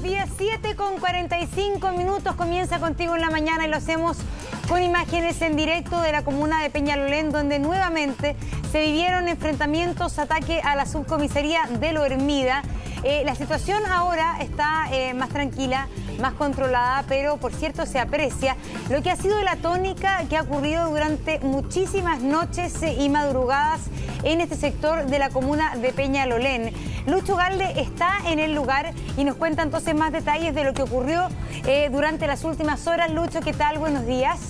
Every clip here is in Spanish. los días, 7:45 minutos, comienza Contigo en la Mañana y lo hacemos con imágenes en directo de la comuna de Peñalolén, donde nuevamente se vivieron enfrentamientos, ataque a la subcomisaría de Lo Hermida. La situación ahora está más tranquila, más controlada, pero por cierto se aprecia lo que ha sido la tónica que ha ocurrido durante muchísimas noches y madrugadas en este sector de la comuna de Peñalolén. Lucho Galde está en el lugar y nos cuenta entonces más detalles de lo que ocurrió durante las últimas horas. Lucho, ¿qué tal? Buenos días.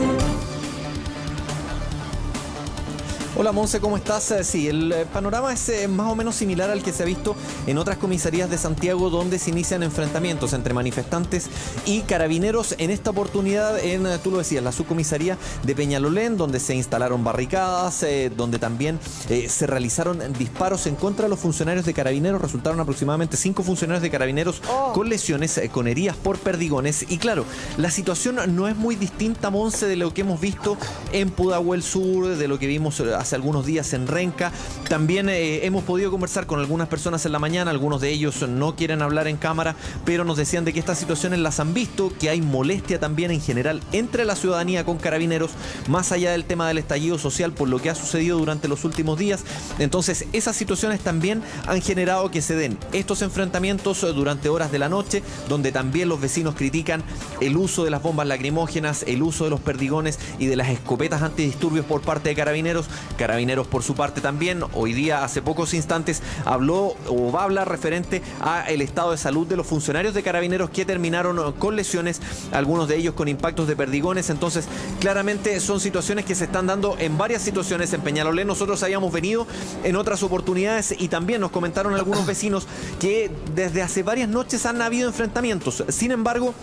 Hola Monse, ¿cómo estás? Sí, el panorama es más o menos similar al que se ha visto en otras comisarías de Santiago, donde se inician enfrentamientos entre manifestantes y carabineros. En esta oportunidad, tú lo decías, la subcomisaría de Peñalolén, donde se instalaron barricadas, donde también se realizaron disparos en contra de los funcionarios de carabineros. Resultaron aproximadamente 5 funcionarios de carabineros con lesiones, con heridas por perdigones. Y claro, la situación no es muy distinta, Monse, de lo que hemos visto en Pudahuel Sur, de lo que vimos hace algunos días en Renca. También hemos podido conversar con algunas personas en la mañana, algunos de ellos no quieren hablar en cámara, pero nos decían de que estas situaciones las han visto, que hay molestia también en general entre la ciudadanía con carabineros, más allá del tema del estallido social por lo que ha sucedido durante los últimos días. Entonces esas situaciones también han generado que se den estos enfrentamientos durante horas de la noche, donde también los vecinos critican el uso de las bombas lacrimógenas, el uso de los perdigones y de las escopetas antidisturbios por parte de carabineros. Carabineros por su parte también, hoy día hace pocos instantes habló o va a hablar referente al estado de salud de los funcionarios de carabineros que terminaron con lesiones, algunos de ellos con impactos de perdigones. Entonces claramente son situaciones que se están dando en varias situaciones en Peñalolén. Nosotros habíamos venido en otras oportunidades y también nos comentaron algunos vecinos que desde hace varias noches han habido enfrentamientos. Sin embargo,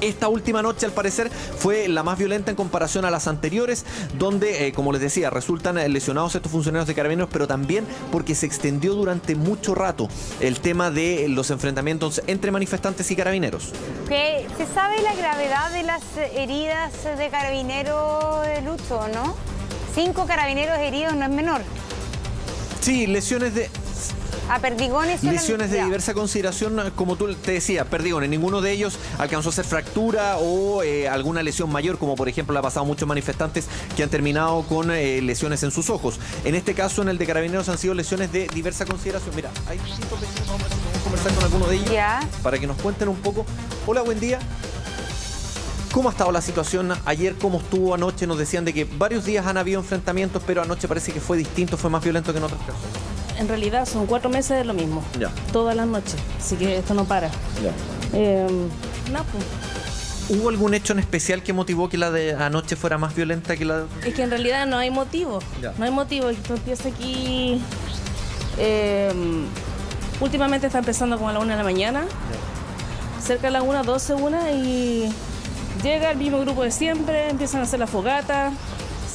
esta última noche al parecer fue la más violenta en comparación a las anteriores, donde, como les decía, resultan lesionados estos funcionarios de carabineros, pero también porque se extendió durante mucho rato el tema de los enfrentamientos entre manifestantes y carabineros. ¿Se sabe la gravedad de las heridas de carabineros, de Lucho, no? 5 carabineros heridos, no es menor. Sí, lesiones de... A perdigones. Lesiones de diversa consideración, como tú te decías, perdigones. Ninguno de ellos alcanzó a hacer fractura o alguna lesión mayor, como por ejemplo le ha pasado a muchos manifestantes que han terminado con lesiones en sus ojos. En este caso, en el de carabineros, han sido lesiones de diversa consideración. Mira, hay 5 vecinos, vamos a conversar con alguno de ellos para que nos cuenten un poco. Hola, buen día. ¿Cómo ha estado la situación ayer? ¿Cómo estuvo anoche? Nos decían de que varios días han habido enfrentamientos, pero anoche parece que fue distinto, fue más violento que en otras personas. En realidad son 4 meses de lo mismo, todas las noches, así que esto no para. No, pues. ¿Hubo algún hecho en especial que motivó que la de anoche fuera más violenta que la de...? Es que en realidad no hay motivo, no hay motivo. Esto empieza aquí, últimamente está empezando como a la 1 de la mañana, cerca de la 1, 12, 1, y llega el mismo grupo de siempre, empiezan a hacer la fogata,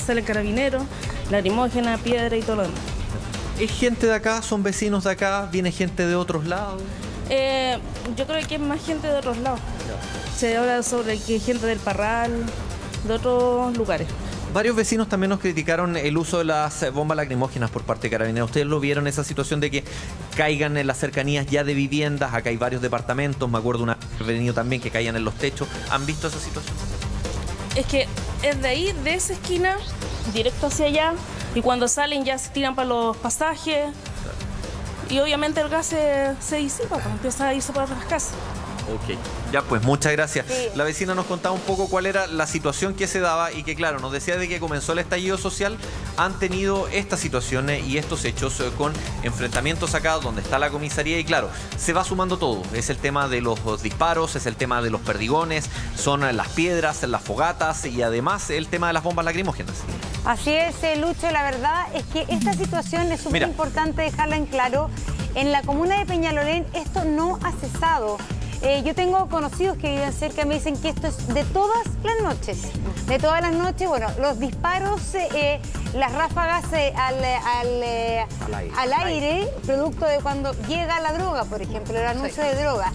sale el carabinero, lacrimógena, piedra y todo lo demás. ¿Es gente de acá? ¿Son vecinos de acá? ¿Viene gente de otros lados? Yo creo que es más gente de otros lados. Se habla sobre que gente del Parral, de otros lugares. Varios vecinos también nos criticaron el uso de las bombas lacrimógenas por parte de carabineros. ¿Ustedes lo vieron, esa situación de que caigan en las cercanías ya de viviendas? Acá hay varios departamentos, me acuerdo una vez venido también que caían en los techos. ¿Han visto esa situación? Es que es de ahí, de esa esquina, directo hacia allá. Y cuando salen ya se tiran para los pasajes y obviamente el gas se disipa, empieza a irse para otras casas. Ok, ya pues, muchas gracias. La vecina nos contaba un poco cuál era la situación que se daba y que claro, nos decía de que comenzó el estallido social, han tenido estas situaciones y estos hechos con enfrentamientos acá donde está la comisaría y claro, se va sumando todo. Es el tema de los disparos, es el tema de los perdigones, son las piedras, las fogatas y además el tema de las bombas lacrimógenas. Así es, Lucho, la verdad es que esta situación es súper importante dejarla en claro. En la comuna de Peñalolén esto no ha cesado. Yo tengo conocidos que viven cerca, me dicen que esto es de todas las noches. De todas las noches, bueno, los disparos, las ráfagas al aire, producto de cuando llega la droga, por ejemplo, el anuncio de droga.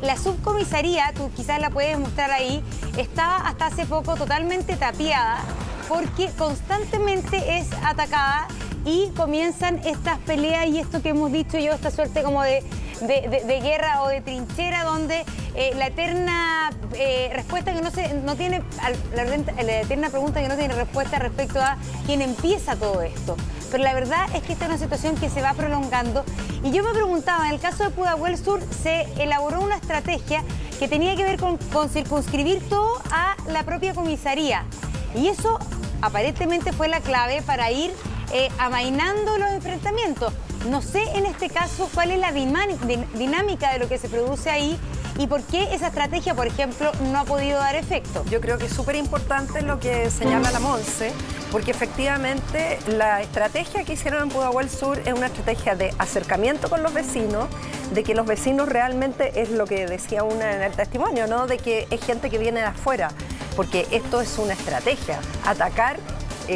La subcomisaría, tú quizás la puedes mostrar ahí, estaba hasta hace poco totalmente tapiada porque constantemente es atacada y comienzan estas peleas y esto que hemos dicho yo, esta suerte como de de guerra o de trinchera, donde la eterna respuesta que no tiene, la eterna pregunta que no tiene respuesta respecto a quién empieza todo esto. Pero la verdad es que esta es una situación que se va prolongando. Y yo me preguntaba, en el caso de Pudahuel Sur se elaboró una estrategia que tenía que ver con circunscribir todo a la propia comisaría. Y eso aparentemente fue la clave para ir amainando los enfrentamientos. No sé en este caso cuál es la dinámica de lo que se produce ahí. ¿Y por qué esa estrategia, por ejemplo, no ha podido dar efecto? Yo creo que es súper importante lo que señala la Monse, porque efectivamente la estrategia que hicieron en Pudahuel Sur es una estrategia de acercamiento con los vecinos, de que los vecinos realmente, es lo que decía una en el testimonio, ¿no?, de que es gente que viene de afuera, porque esto es una estrategia. Atacar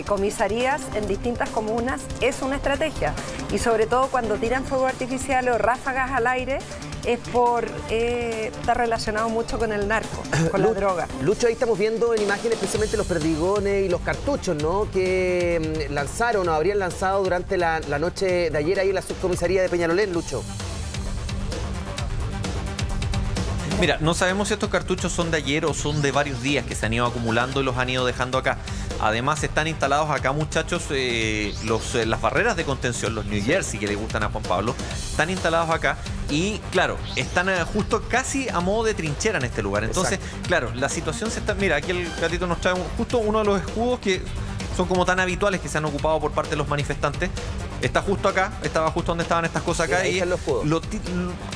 comisarías en distintas comunas es una estrategia, y sobre todo cuando tiran fuego artificial o ráfagas al aire, es por está relacionado mucho con el narco, con la droga. Lucho, ahí estamos viendo en imágenes precisamente los perdigones y los cartuchos, ¿no?, que lanzaron o habrían lanzado durante la noche de ayer ahí en la subcomisaría de Peñalolén, Lucho. Mira, no sabemos si estos cartuchos son de ayer o son de varios días que se han ido acumulando y los han ido dejando acá. Además están instalados acá, muchachos, las barreras de contención, los New Jersey que le gustan a Juan Pablo, están instalados acá y, claro, están justo casi a modo de trinchera en este lugar. Entonces, exacto, claro, la situación se está... Mira, aquí el gatito nos trae justo uno de los escudos que son como tan habituales que se han ocupado por parte de los manifestantes. Está justo acá, estaba justo donde estaban estas cosas acá y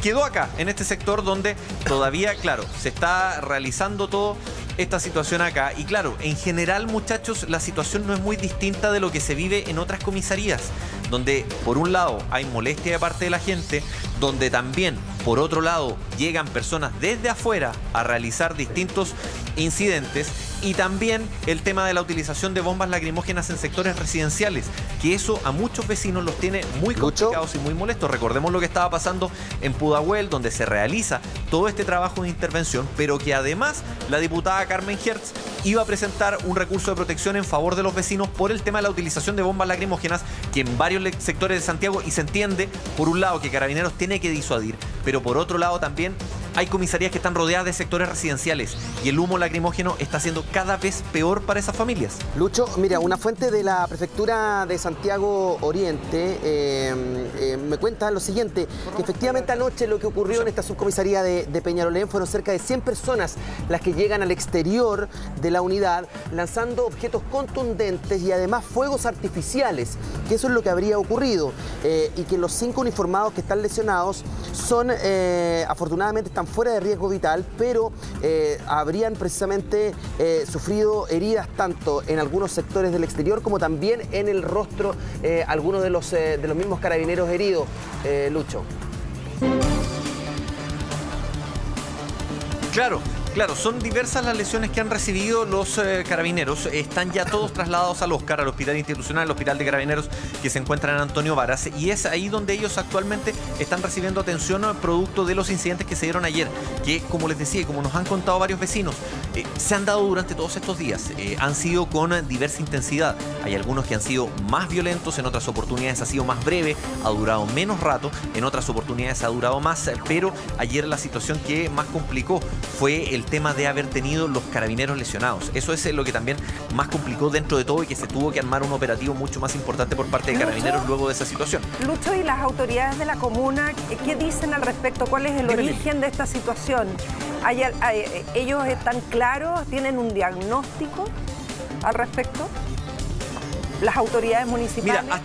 quedó acá, en este sector donde todavía, claro, se está realizando todo esta situación acá. Y claro, en general, muchachos, la situación no es muy distinta de lo que se vive en otras comisarías, donde por un lado hay molestia de parte de la gente, donde también por otro lado llegan personas desde afuera a realizar distintos incidentes, y también el tema de la utilización de bombas lacrimógenas en sectores residenciales, que eso a muchos vecinos los tiene muy complicados y muy molestos. Recordemos lo que estaba pasando en Pudahuel, donde se realiza todo este trabajo de intervención, pero que además la diputada Carmen Hertz iba a presentar un recurso de protección en favor de los vecinos por el tema de la utilización de bombas lacrimógenas, que en varios sectores de Santiago, y se entiende, por un lado, que Carabineros tiene que disuadir, pero por otro lado también hay comisarías que están rodeadas de sectores residenciales y el humo lacrimógeno está siendo cada vez peor para esas familias. Lucho, mira, una fuente de la prefectura de Santiago Oriente me cuenta lo siguiente, que efectivamente anoche lo que ocurrió en esta subcomisaría de Peñalolén fueron cerca de 100 personas las que llegan al exterior de la unidad lanzando objetos contundentes y además fuegos artificiales, que eso es lo que habría ocurrido, y que los 5 uniformados que están lesionados son, afortunadamente, están fuera de riesgo vital, pero habrían precisamente sufrido heridas tanto en algunos sectores del exterior como también en el rostro, algunos de los mismos carabineros heridos, Lucho. Claro. Claro, son diversas las lesiones que han recibido los carabineros. Están ya todos trasladados al Oscar, al Hospital Institucional, al Hospital de Carabineros que se encuentra en Antonio Varas. Y es ahí donde ellos actualmente están recibiendo atención producto de los incidentes que se dieron ayer. Que, como les decía, como nos han contado varios vecinos, se han dado durante todos estos días. Han sido con diversa intensidad. Hay algunos que han sido más violentos, en otras oportunidades ha sido más breve, ha durado menos rato, en otras oportunidades ha durado más. Pero ayer la situación que más complicó fue el tema de haber tenido los carabineros lesionados. Eso es lo que también más complicó dentro de todo y que se tuvo que armar un operativo mucho más importante por parte de Carabineros, Lucho, luego de esa situación. Lucho, ¿y las autoridades de la comuna qué dicen al respecto? ¿Cuál es el origen de esta situación? ¿Ellos están claros? ¿Tienen un diagnóstico al respecto? ¿Las autoridades municipales? Mira,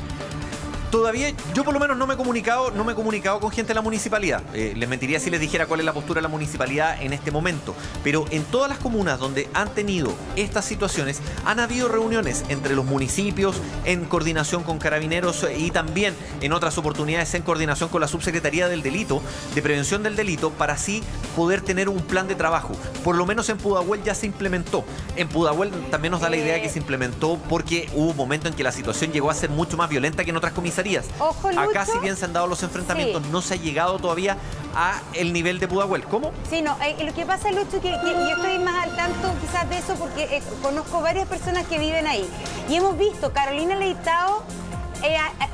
todavía yo por lo menos no me he comunicado con gente de la municipalidad. Les mentiría si les dijera cuál es la postura de la municipalidad en este momento. Pero en todas las comunas donde han tenido estas situaciones, han habido reuniones entre los municipios, en coordinación con Carabineros y también en otras oportunidades en coordinación con la Subsecretaría del Delito, de Prevención del Delito, para así poder tener un plan de trabajo. Por lo menos en Pudahuel ya se implementó. En Pudahuel también nos da la idea que se implementó porque hubo un momento en que la situación llegó a ser mucho más violenta que en otras comisarías. Ojo, Lucho, acá si bien se han dado los enfrentamientos, sí, no se ha llegado todavía a el nivel de Pudahuel. ¿Cómo? Sí, no, lo que pasa, Lucho, que yo estoy más al tanto quizás de eso porque conozco varias personas que viven ahí. Y hemos visto, Carolina Leitao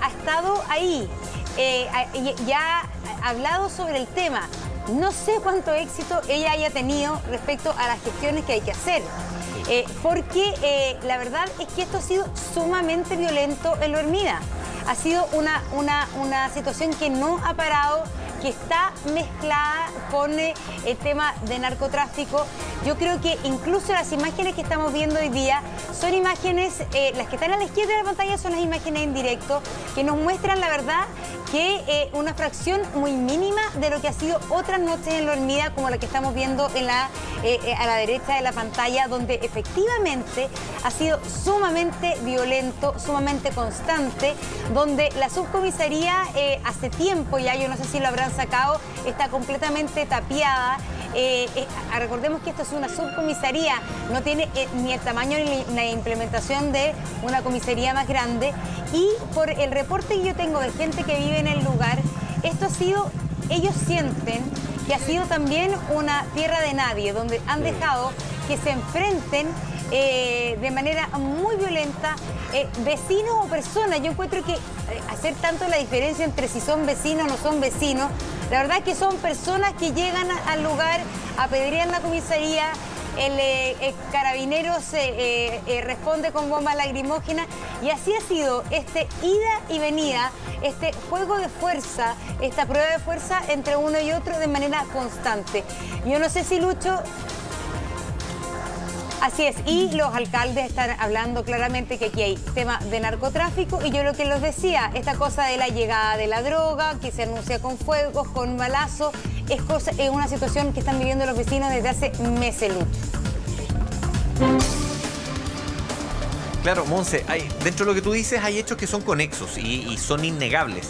ha estado ahí, ya hablado sobre el tema. No sé cuánto éxito ella haya tenido respecto a las gestiones que hay que hacer, porque la verdad es que esto ha sido sumamente violento en Lo Hermida. Ha sido una situación que no ha parado, que está mezclada con el tema de narcotráfico. Yo creo que incluso las imágenes que estamos viendo hoy día son imágenes, las que están a la izquierda de la pantalla son las imágenes en directo, que nos muestran la verdad que una fracción muy mínima de lo que ha sido otras noches en Lo Hermida, como la que estamos viendo en la, a la derecha de la pantalla, donde efectivamente ha sido sumamente violento, sumamente constante, donde la subcomisaría hace tiempo ya, yo no sé si lo habrán sacado, está completamente tapiada. Recordemos que esto es una subcomisaría, no tiene ni el tamaño ni la implementación de una comisaría más grande, y por el reporte que yo tengo de gente que vive en el lugar, esto ha sido, ellos sienten que ha sido también una tierra de nadie, donde han dejado que se enfrenten de manera muy violenta vecinos o personas. Yo encuentro que hacer tanto la diferencia entre si son vecinos o no son vecinos, la verdad es que son personas que llegan al lugar, apedrean la comisaría, el Carabineros responde con bomba lacrimógena, y así ha sido este ida y venida, este juego de fuerza, esta prueba de fuerza entre uno y otro de manera constante. Yo no sé si Lucho... Así es, y los alcaldes están hablando claramente que aquí hay tema de narcotráfico, y yo lo que les decía, esta cosa de la llegada de la droga, que se anuncia con fuegos, con balazos, es una situación que están viviendo los vecinos desde hace meses. Claro, Monse, dentro de lo que tú dices hay hechos que son conexos y son innegables.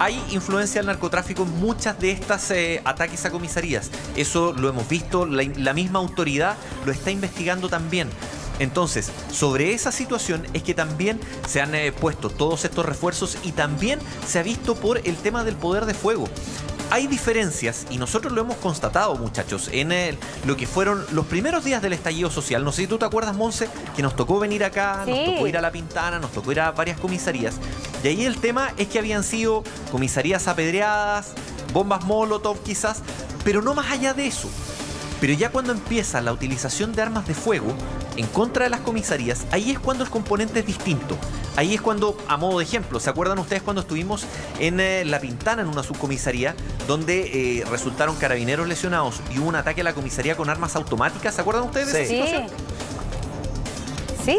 Hay influencia del narcotráfico en muchas de estas ataques a comisarías. Eso lo hemos visto, la misma autoridad lo está investigando también. Entonces, sobre esa situación es que también se han puesto todos estos refuerzos, y también se ha visto por el tema del poder de fuego. Hay diferencias, y nosotros lo hemos constatado, muchachos, en lo que fueron los primeros días del estallido social. No sé si tú te acuerdas, Monse, que nos tocó venir acá, sí, nos tocó ir a La Pintana, nos tocó ir a varias comisarías. Y ahí el tema es que habían sido comisarías apedreadas, bombas molotov quizás, pero no más allá de eso. Pero ya cuando empieza la utilización de armas de fuego en contra de las comisarías, ahí es cuando el componente es distinto. Ahí es cuando, a modo de ejemplo, ¿se acuerdan ustedes cuando estuvimos en La Pintana, en una subcomisaría, donde resultaron carabineros lesionados y hubo un ataque a la comisaría con armas automáticas? ¿Se acuerdan ustedes de esa situación? Sí,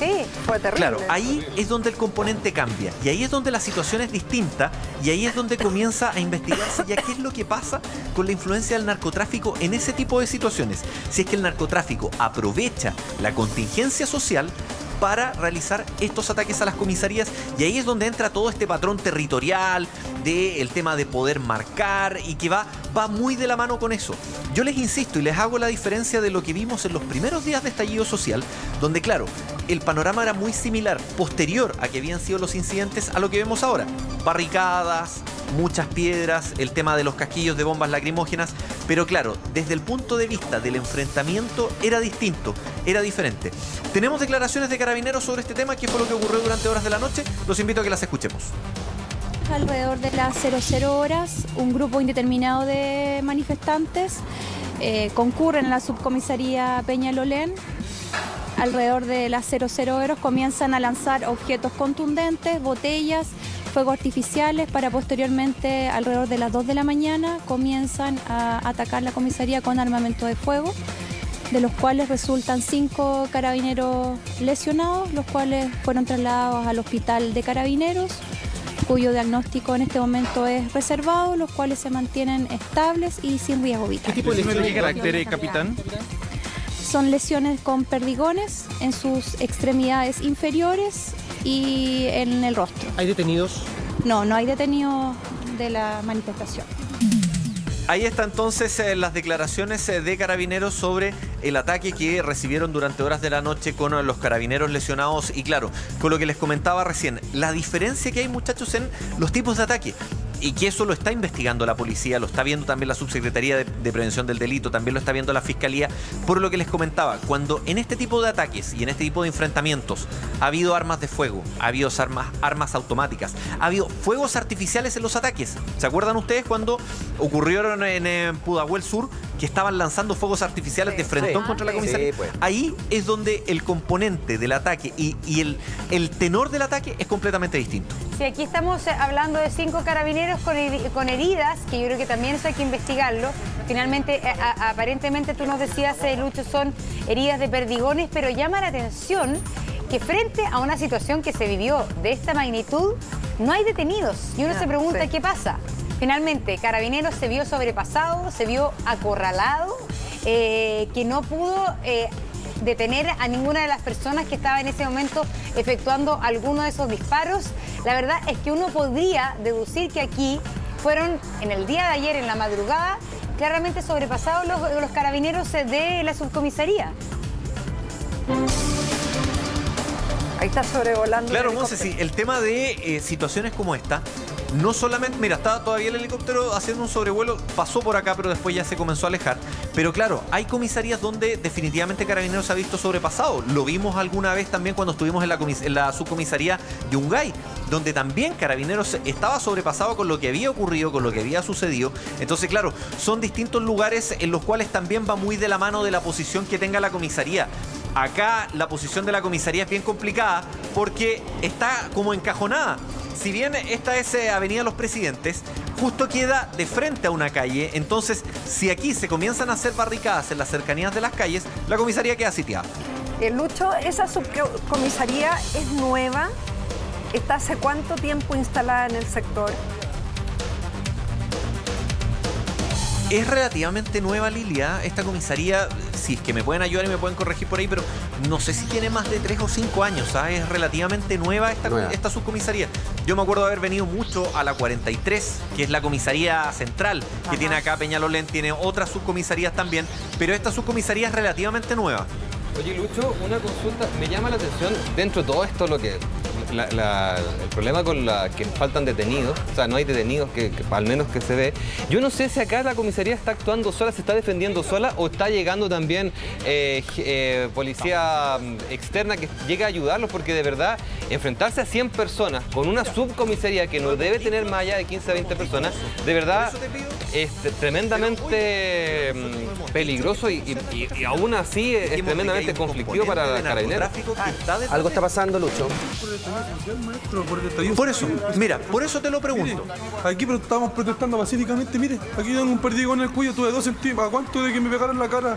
sí, fue terrible. Claro, ahí es donde el componente cambia, y ahí es donde la situación es distinta, y ahí es donde comienza a investigarse ya qué es lo que pasa con la influencia del narcotráfico en ese tipo de situaciones. Si es que el narcotráfico aprovecha la contingencia social para realizar estos ataques a las comisarías, y ahí es donde entra todo este patrón territorial, del tema de poder marcar, y que va muy de la mano con eso. Yo les insisto y les hago la diferencia de lo que vimos en los primeros días de estallido social, donde claro, el panorama era muy similar, posterior a que habían sido los incidentes, a lo que vemos ahora. Barricadas, muchas piedras, el tema de los casquillos de bombas lacrimógenas, pero claro, desde el punto de vista del enfrentamiento era distinto, era diferente. Tenemos declaraciones de Carabineros sobre este tema, que fue lo que ocurrió durante horas de la noche. Los invito a que las escuchemos. Alrededor de las 00 horas, un grupo indeterminado de manifestantes concurren a la subcomisaría Peñalolén. Alrededor de las 00 horas comienzan a lanzar objetos contundentes, botellas, fuegos artificiales, para posteriormente, alrededor de las 2 de la mañana, comienzan a atacar la comisaría con armamento de fuego, de los cuales resultan 5 carabineros lesionados, los cuales fueron trasladados al hospital de Carabineros, cuyo diagnóstico en este momento es reservado, los cuales se mantienen estables y sin riesgo vital. ¿Qué tipo de lesiones caracteriza, capitán? Son lesiones con perdigones en sus extremidades inferiores y en el rostro. ¿Hay detenidos? No, no hay detenidos de la manifestación. Ahí está entonces las declaraciones de Carabineros sobre el ataque que recibieron durante horas de la noche con los carabineros lesionados. Y claro, con lo que les comentaba recién, la diferencia que hay, muchachos, en los tipos de ataque. y que eso lo está investigando la policía, lo está viendo también la Subsecretaría de Prevención del Delito, también lo está viendo la Fiscalía, por lo que les comentaba, cuando en este tipo de ataques y en este tipo de enfrentamientos ha habido armas de fuego, ha habido armas automáticas, ha habido fuegos artificiales en los ataques. ¿Se acuerdan ustedes cuando ocurrieron en Pudahuel Sur que estaban lanzando fuegos artificiales de frentón contra la comisaría? Sí, pues. Ahí es donde el componente del ataque y el tenor del ataque es completamente distinto. Sí, aquí estamos hablando de 5 carabineros con heridas, que yo creo que también eso hay que investigarlo. Finalmente, aparentemente tú nos decías, Lucho, son heridas de perdigones, pero llama la atención que frente a una situación que se vivió de esta magnitud, no hay detenidos. Y uno se pregunta qué pasa. Finalmente, Carabineros se vio sobrepasado, se vio acorralado, que no pudo detener a ninguna de las personas que estaba en ese momento efectuando alguno de esos disparos. La verdad es que uno podría deducir que aquí fueron, en el día de ayer, en la madrugada, claramente sobrepasados los carabineros de la subcomisaría. Ahí está sobrevolando. Claro, no sé si el tema de situaciones como esta. No solamente, mira, estaba todavía el helicóptero haciendo un sobrevuelo, pasó por acá, pero después ya se comenzó a alejar. Pero claro, hay comisarías donde definitivamente Carabineros se ha visto sobrepasado. Lo vimos alguna vez también cuando estuvimos en la subcomisaría de Ungay, donde también Carabineros estaba sobrepasado con lo que había ocurrido, con lo que había sucedido. Entonces, claro, son distintos lugares en los cuales también va muy de la mano de la posición que tenga la comisaría. Acá la posición de la comisaría es bien complicada porque está como encajonada. Si bien esta es Avenida Los Presidentes, justo queda de frente a una calle. Entonces, si aquí se comienzan a hacer barricadas en las cercanías de las calles, la comisaría queda sitiada. Lucho, esa subcomisaría es nueva. ¿Está hace cuánto tiempo instalada en el sector? Es relativamente nueva, Lilia, esta comisaría. Si es que me pueden ayudar y me pueden corregir por ahí, pero no sé si tiene más de 3 o 5 años, ¿sabes? Es relativamente nueva esta subcomisaría. Yo me acuerdo de haber venido mucho a la 43, que es la comisaría central, que tiene acá Peñalolén, tiene otras subcomisarías también, pero esta subcomisaría es relativamente nueva. Oye, Lucho, una consulta, me llama la atención dentro de todo esto lo que... El problema con la que faltan detenidos, o sea, no hay detenidos que al menos que se ve. Yo no sé si acá la comisaría está actuando sola, se está defendiendo sola o está llegando también policía externa que llega a ayudarlos, porque de verdad enfrentarse a 100 personas con una subcomisaría que no debe tener más allá de 15 a 20 personas, de verdad es tremendamente peligroso y aún así es tremendamente conflictivo para la carabinera. Algo está pasando, Lucho. Maestro, por eso, mira, por eso te lo pregunto. Mire, aquí estábamos protestando pacíficamente, mire, aquí tengo un perdigón en el cuello, tuve 2 centímetros, ¿a cuánto de que me pegaron la cara?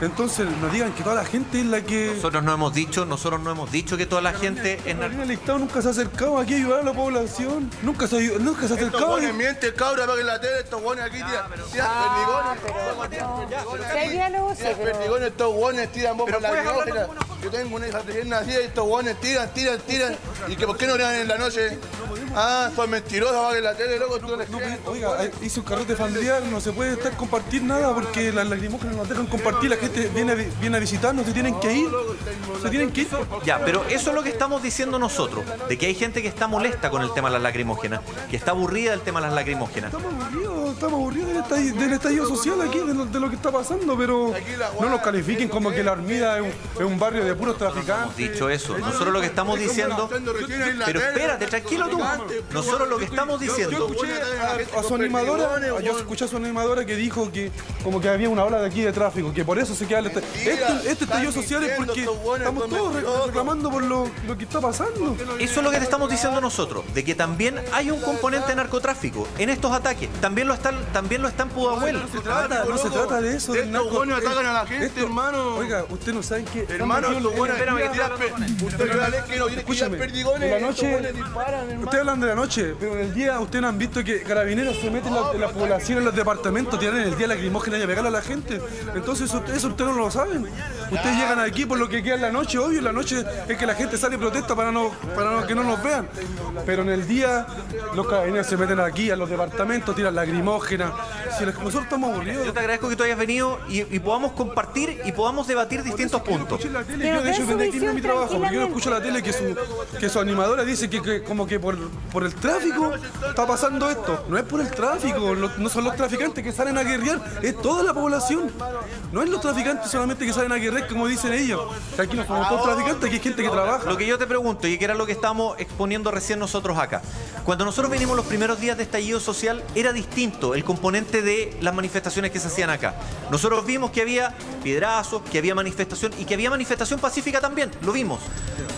Entonces nos digan que toda la gente es la que... Nosotros no hemos dicho que toda la gente... Carolina Leitao nunca se ha acercado aquí a ayudar a la población. Nunca se ha acercado. Estos guanes mienten, cabra, para que la tele, estos guanes aquí tiran perdigones. Tiran perdigones, estos guanes tiran bombas la viola. Yo tengo una hija pierna así, estos guanes tiran. ¿Y que por qué no tiran en la noche? Ah, son mentirosos, para que la tele, loco. Oiga, hice un carrete familiar, no se puede estar compartir nada porque las lagrimógenas nos dejan compartir. Viene a visitarnos, se tienen que ir. Ya, pero eso es lo que estamos diciendo nosotros, de que hay gente que está molesta con el tema de las lacrimógenas, que está aburrida del tema de las lacrimógenas. Estamos aburridos del estallido social aquí, de lo que está pasando, pero no nos califiquen como que La Hermida es un barrio de puros traficantes. No hemos dicho eso, nosotros lo que estamos diciendo... Pero espérate, tranquilo tú. Nosotros lo que estamos diciendo... Yo escuché a su animadora que dijo que como que había una ola de aquí de tráfico, que por eso se queda el este estallido social, es porque estamos todos reclamando por lo que está pasando. Eso es lo que te estamos diciendo nosotros, de que también hay un componente de narcotráfico en estos ataques. También lo están Pudahuel. No se trata de eso. Estos buenos atacan a la gente, hermano. Oiga, ustedes no saben que... Hermano, los buenos... Escúchame, en la noche... Ustedes hablan de la noche, pero en el día ustedes no han visto que carabineros se meten en la población, en los departamentos, tiran en el día lacrimógena y a pegarle a la gente. Entonces eso ustedes no lo saben. Ustedes llegan aquí por lo que queda en la noche, obvio. En la noche es que la gente sale y protesta para que no nos vean. Pero en el día los carabineros se meten aquí, a los departamentos, tiran lacrimógenas. Si nosotros estamos aburridos. Yo te agradezco que tú hayas venido y podamos compartir y podamos debatir distintos puntos. Yo de hecho tendré que irme a mi trabajo, porque yo no escucho la tele que su animadora dice que como que por... por el tráfico está pasando esto. No es por el tráfico, no son los traficantes que salen a guerrear, es toda la población. No es los traficantes solamente que salen a guerrear, como dicen ellos. O sea, aquí no somos todos traficantes, aquí hay gente que trabaja. Lo que yo te pregunto, y que era lo que estamos exponiendo recién nosotros acá. Cuando nosotros venimos los primeros días de estallido social, era distinto el componente de las manifestaciones que se hacían acá. Nosotros vimos que había piedrazos, que había manifestación y que había manifestación pacífica también, lo vimos.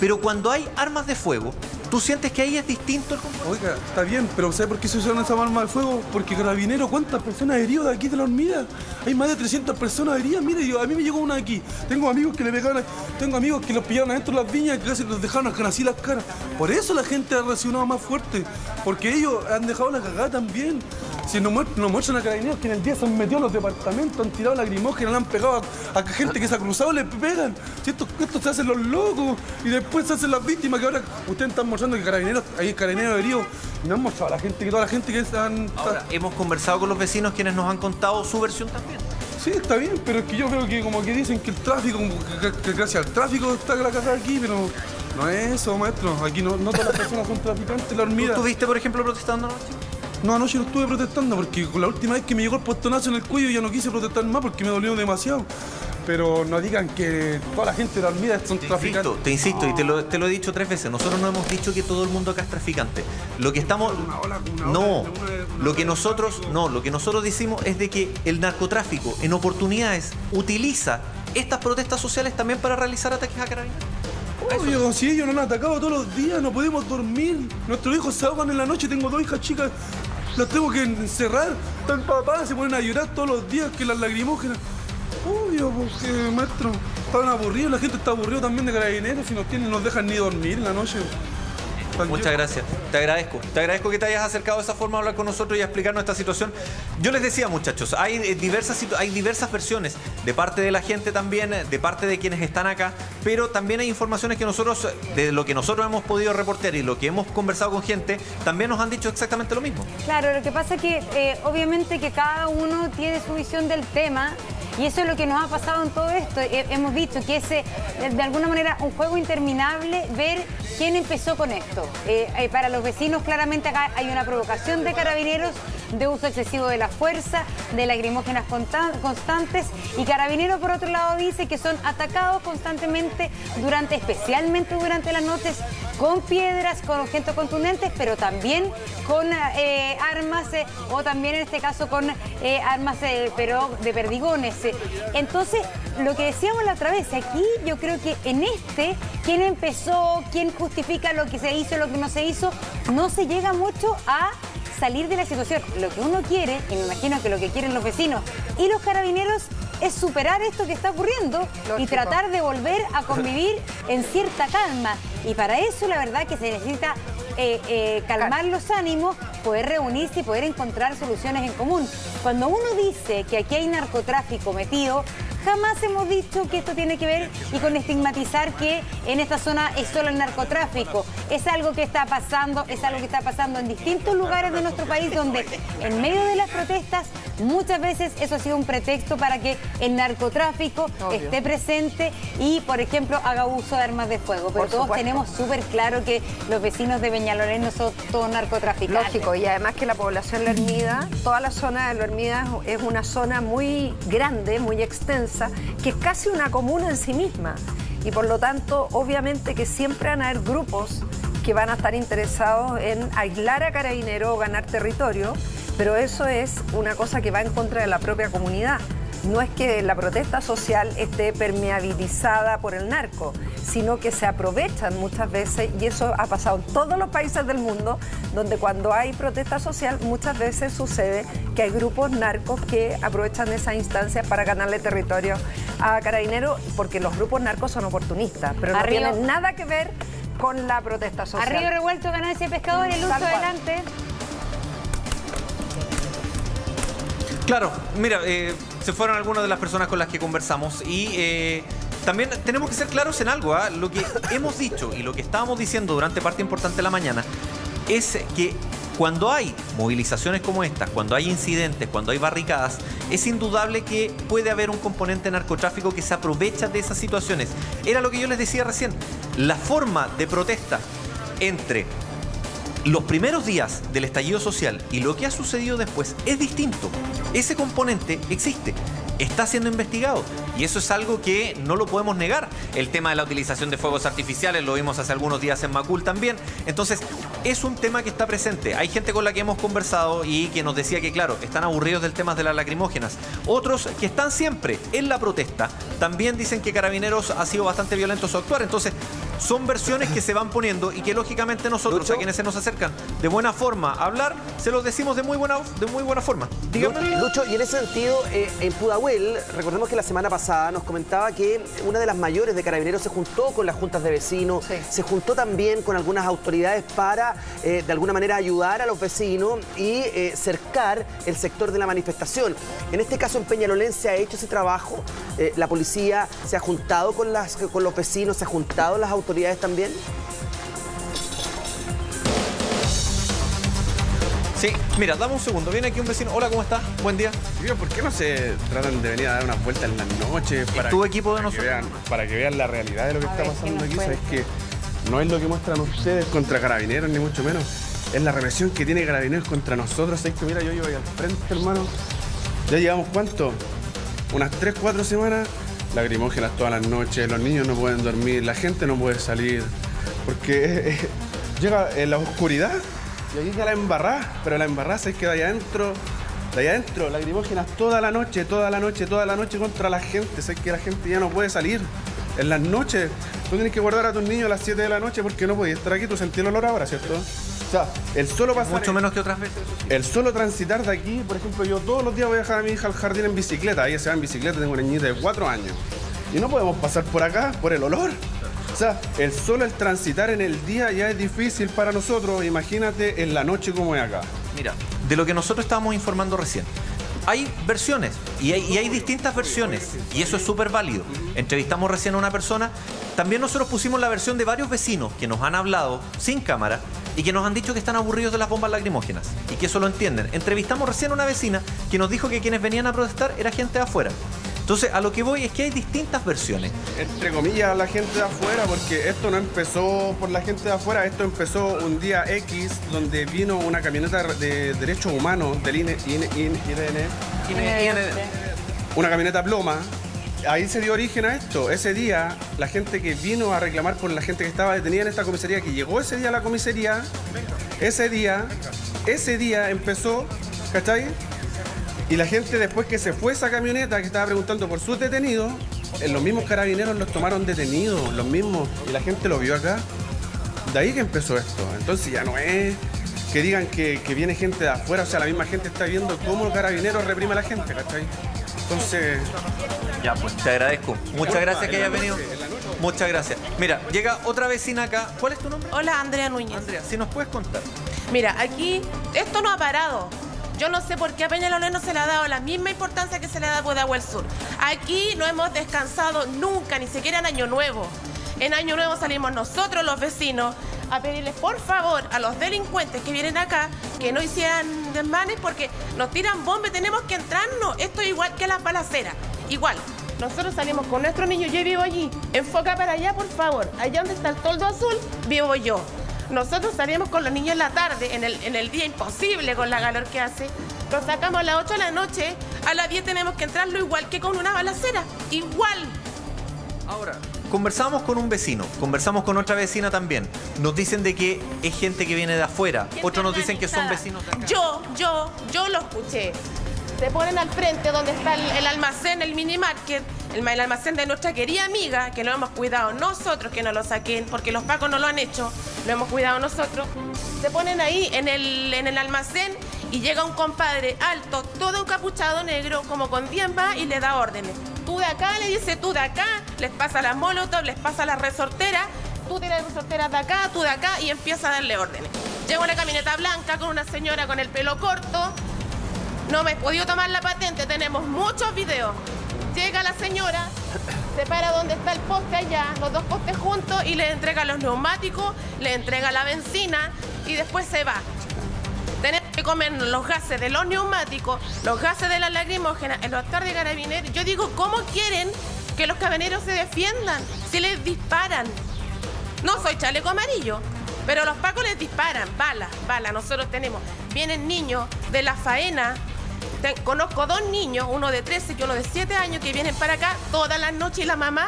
Pero cuando hay armas de fuego, ¿tú sientes que ahí es distinto el comportamiento? Oiga, está bien, pero ¿sabes por qué se usaron esas armas de fuego? Porque Carabineros, ¿cuántas personas heridas de aquí de La Hermida? Hay más de 300 personas heridas. Mire, a mí me llegó una de aquí. Tengo amigos que le pegaron, tengo amigos que los pillaron adentro de las viñas, que casi los dejaron así las caras. Por eso la gente ha reaccionado más fuerte, porque ellos han dejado la cagada también. Si nos muestran a Carabineros que en el día se han metido a los departamentos, han tirado lagrimógenas, le han pegado a gente que se ha cruzado, le pegan. Si estos se hacen los locos y después se hacen las víctimas, que ahora ustedes están mostrando que Carabineros, hay Carabineros heridos. No hemos mostrado a la gente, que toda la gente que están... Ahora, hemos conversado con los vecinos, quienes nos han contado su versión también. Sí, está bien, pero es que yo creo que como que dicen que el tráfico, que gracias al tráfico está la casa aquí, pero... No es eso, maestro. Aquí no todas las personas son traficantes, La Hormiga. ¿Tú estuviste, por ejemplo, protestando anoche? No, anoche no estuve protestando porque la última vez que me llegó el postonazo en el cuello ya no quise protestar más porque me dolió demasiado. Pero no digan que toda la gente de La Hormiga son traficantes. Te insisto, y te lo he dicho 3 veces, nosotros no hemos dicho que todo el mundo acá es traficante. Lo que estamos... lo que nosotros decimos es de que el narcotráfico en oportunidades utiliza estas protestas sociales también para realizar ataques a Carabineros. Obvio, si ellos nos han atacado todos los días, no podemos dormir. Nuestros hijos se ahogan en la noche, tengo 2 hijas chicas, las tengo que encerrar. Están papás, se ponen a llorar todos los días, que las lagrimógenas. Obvio, porque, maestro, están aburridos, la gente está aburrida también de Carabineros, si nos tienen, nos dejan ni dormir en la noche. Muchas gracias, te agradezco que te hayas acercado de esa forma a hablar con nosotros y a explicarnos esta situación. Yo les decía, muchachos, hay diversas versiones de parte de la gente también, de parte de quienes están acá, pero también hay informaciones que nosotros, de lo que nosotros hemos podido reportear y lo que hemos conversado con gente, también nos han dicho exactamente lo mismo. Claro, lo que pasa es que obviamente que cada uno tiene su visión del tema. Y eso es lo que nos ha pasado en todo esto. Hemos visto que es, de alguna manera, un juego interminable ver quién empezó con esto. Para los vecinos, claramente, acá hay una provocación de Carabineros, de uso excesivo de la fuerza, de lagrimógenas constantes. Y Carabineros, por otro lado, dice que son atacados constantemente, especialmente durante las noches, con piedras, con objetos contundentes, pero también con armas, o también en este caso con armas de perdigones. Entonces, lo que decíamos la otra vez, aquí yo creo que en quién empezó, quién justifica lo que se hizo, lo que no se hizo, no se llega mucho a salir de la situación. Lo que uno quiere, y me imagino que lo que quieren los vecinos y los Carabineros, es superar esto que está ocurriendo. Lógico. Y tratar de volver a convivir en cierta calma. Y para eso la verdad que se necesita calmar los ánimos, poder reunirse y poder encontrar soluciones en común. Cuando uno dice que aquí hay narcotráfico metido, jamás hemos dicho que esto tiene que ver y con estigmatizar que en esta zona es solo el narcotráfico. Es algo que está pasando, en distintos lugares de nuestro país, donde en medio de las protestas muchas veces eso ha sido un pretexto para que el narcotráfico esté presente y, por ejemplo, haga uso de armas de fuego. Pero todos tenemos súper claro que los vecinos de Peñalolén no son todos narcotraficantes. Lógico, y además que la población de La Hermida, toda la zona de La Hermida es una zona muy grande, muy extensa, que es casi una comuna en sí misma, y por lo tanto obviamente que siempre van a haber grupos que van a estar interesados en aislar a Carabineros o ganar territorio, pero eso es una cosa que va en contra de la propia comunidad. No es que la protesta social esté permeabilizada por el narco, sino que se aprovechan muchas veces, y eso ha pasado en todos los países del mundo, donde cuando hay protesta social muchas veces sucede que hay grupos narcos que aprovechan esas instancias para ganarle territorio a Carabineros, porque los grupos narcos son oportunistas, pero no tienen nada que ver con la protesta social. A río revuelto, ganancia de pescador, el uso adelante. Claro, mira, se fueron algunas de las personas con las que conversamos y también tenemos que ser claros en algo, ¿eh? Lo que hemos dicho y lo que estábamos diciendo durante parte importante de la mañana es que cuando hay movilizaciones como estas, cuando hay incidentes, cuando hay barricadas, es indudable que puede haber un componente narcotráfico que se aprovecha de esas situaciones. Era lo que yo les decía recién, la forma de protesta entre los primeros días del estallido social y lo que ha sucedido después es distinto. Ese componente existe, está siendo investigado y eso es algo que no lo podemos negar. El tema de la utilización de fuegos artificiales lo vimos hace algunos días en Macul también. Entonces, es un tema que está presente. Hay gente con la que hemos conversado y que nos decía que, claro, están aburridos del tema de las lacrimógenas. Otros que están siempre en la protesta también dicen que Carabineros ha sido bastante violento su actuar. Entonces, son versiones que se van poniendo y que lógicamente nosotros, ¿Lucho?, a quienes se nos acercan de buena forma a hablar, se los decimos de muy buena forma. Dígame. Lucho, y en ese sentido, en Pudahuel, recordemos que la semana pasada nos comentaba que una de las mayores de Carabineros se juntó con las juntas de vecinos, sí, se juntó también con algunas autoridades para, de alguna manera, ayudar a los vecinos y cercar el sector de la manifestación. En este caso, en Peñalolén se ha hecho ese trabajo, la policía se ha juntado con los vecinos, se ha juntado las autoridades también. Sí, mira, dame un segundo, viene aquí un vecino. Hola, ¿cómo estás? Buen día. Mira, ¿por qué no se tratan de venir a dar unas vueltas en las noches? Tu equipo de nosotros. Para que vean la realidad de lo que está pasando aquí. Sabes que no es lo que muestran ustedes contra Carabineros, ni mucho menos. Es la represión que tiene Carabineros contra nosotros. Sabes que, mira, yo llevo ahí al frente, hermano. Ya llevamos, ¿cuánto? Unas 3-4 semanas. Lacrimógenas todas las noches, los niños no pueden dormir, la gente no puede salir, porque llega en la oscuridad y ahí está la embarrada, pero la embarrada se queda allá adentro, de allá adentro, lacrimógenas toda la noche contra la gente, sé que la gente ya no puede salir. En las noches, tú tienes que guardar a tus niños a las 7 de la noche porque no podías estar aquí, tú sentís el olor ahora, ¿cierto? O sea, el solo pasar... Mucho menos que otras veces. Sí. El solo transitar de aquí, por ejemplo, yo todos los días voy a dejar a mi hija al jardín en bicicleta. Ella se va en bicicleta, tengo una niñita de 4 años. Y no podemos pasar por acá, por el olor. O sea, el solo el transitar en el día ya es difícil para nosotros. Imagínate en la noche como es acá. Mira, de lo que nosotros estábamos informando recién. Hay versiones y hay distintas versiones y eso es súper válido. Entrevistamos recién a una persona. También nosotros pusimos la versión de varios vecinos que nos han hablado sin cámara y que nos han dicho que están aburridos de las bombas lacrimógenas y que eso lo entienden. Entrevistamos recién a una vecina que nos dijo que quienes venían a protestar era gente de afuera. Entonces, a lo que voy es que hay distintas versiones. Entre comillas, la gente de afuera, porque esto no empezó por la gente de afuera, esto empezó un día X, donde vino una camioneta de derechos humanos del INE, una camioneta ploma. Ahí se dio origen a esto. Ese día, la gente que vino a reclamar por la gente que estaba detenida en esta comisaría, que llegó ese día a la comisaría, ese día empezó, ¿cachai? Y la gente, después que se fue esa camioneta que estaba preguntando por sus detenidos, los mismos Carabineros los tomaron detenidos, los mismos, y la gente lo vio acá. De ahí que empezó esto. Entonces ya no es que digan que viene gente de afuera, o sea, la misma gente está viendo cómo Carabineros reprime a la gente, ¿cachai? Entonces... Ya, pues, te agradezco. Muchas gracias que hayas venido. Muchas gracias. Mira, llega otra vecina acá. ¿Cuál es tu nombre? Hola, Andrea Núñez. Andrea, si nos puedes contar. Mira, aquí esto no ha parado. Yo no sé por qué a Peñalolén no se le ha dado la misma importancia que se le da a Pudahuel Sur. Aquí no hemos descansado nunca, ni siquiera en Año Nuevo. En Año Nuevo salimos nosotros, los vecinos, a pedirles por favor a los delincuentes que vienen acá que no hicieran desmanes porque nos tiran bombas, tenemos que entrarnos. Esto es igual que las balaceras, igual. Nosotros salimos con nuestros niños, yo vivo allí. Enfoca para allá, por favor. Allá donde está el toldo azul, vivo yo. Nosotros salimos con los niños en la tarde, en el día imposible con la calor que hace. Los sacamos a las 8 de la noche, a las 10 tenemos que entrarlo igual que con una balacera. Igual. Ahora, conversamos con un vecino, conversamos con otra vecina también. Nos dicen de que es gente que viene de afuera. Otros nos dicen que son vecinos de acá. Yo lo escuché. Se ponen al frente donde está el almacén, el mini market, el almacén de nuestra querida amiga, que lo hemos cuidado nosotros, que no lo saquen, porque los pacos no lo han hecho, lo hemos cuidado nosotros. Se ponen ahí en el almacén y llega un compadre alto, todo encapuchado negro, como con 10 más, y le da órdenes. Tú de acá, le dice, tú de acá, les pasa las molotov, les pasa las resorteras, tú tienes resorteras de acá, y empieza a darle órdenes. Llega una camioneta blanca con una señora con el pelo corto. No me he podido tomar la patente, tenemos muchos videos. Llega la señora, se para donde está el poste allá, los dos postes juntos, y le entrega los neumáticos, le entrega la benzina y después se va. Tenemos que comer los gases de los neumáticos, los gases de las lacrimógenas, el actor de Carabineros. Yo digo, ¿cómo quieren que los carabineros se defiendan si les disparan? No soy chaleco amarillo, Pero los pacos les disparan, balas. Nosotros tenemos, vienen niños de la faena. Conozco dos niños, uno de 13 y uno de 7 años, que vienen para acá todas las noches, y la mamá,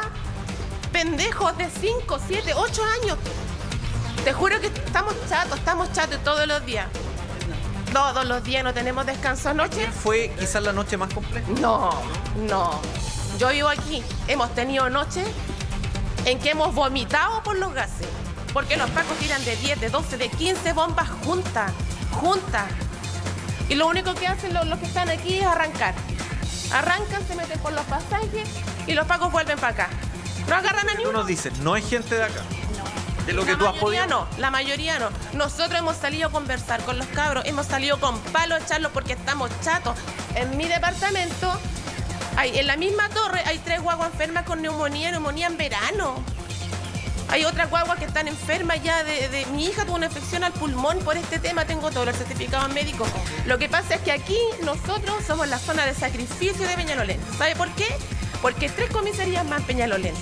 pendejos de 5, 7, 8 años. Te juro que estamos chatos todos los días. Todos los días, no tenemos descanso anoche. ¿Fue quizás la noche más compleja? No. Yo vivo aquí. Hemos tenido noches en que hemos vomitado por los gases. Porque los pacos tiran de 10, de 12, de 15 bombas juntas. Y lo único que hacen los que están aquí es arrancar. Arrancan, se meten por los pasajes y los pacos vuelven para acá. No agarran a ninguno. Tú nos dices, no hay gente de acá. De lo que tú has podido. La mayoría no. Nosotros hemos salido a conversar con los cabros, hemos salido con palos a echarlos porque estamos chatos. En mi departamento, en la misma torre, hay 3 guaguas enfermas con neumonía en verano. Hay otras guaguas que están enfermas ya de... Mi hija tuvo una infección al pulmón por este tema, tengo todos los certificados médicos. Lo que pasa es que aquí nosotros somos la zona de sacrificio de Peñalolén. ¿Sabe por qué? Porque 3 comisarías más en Peñalolén.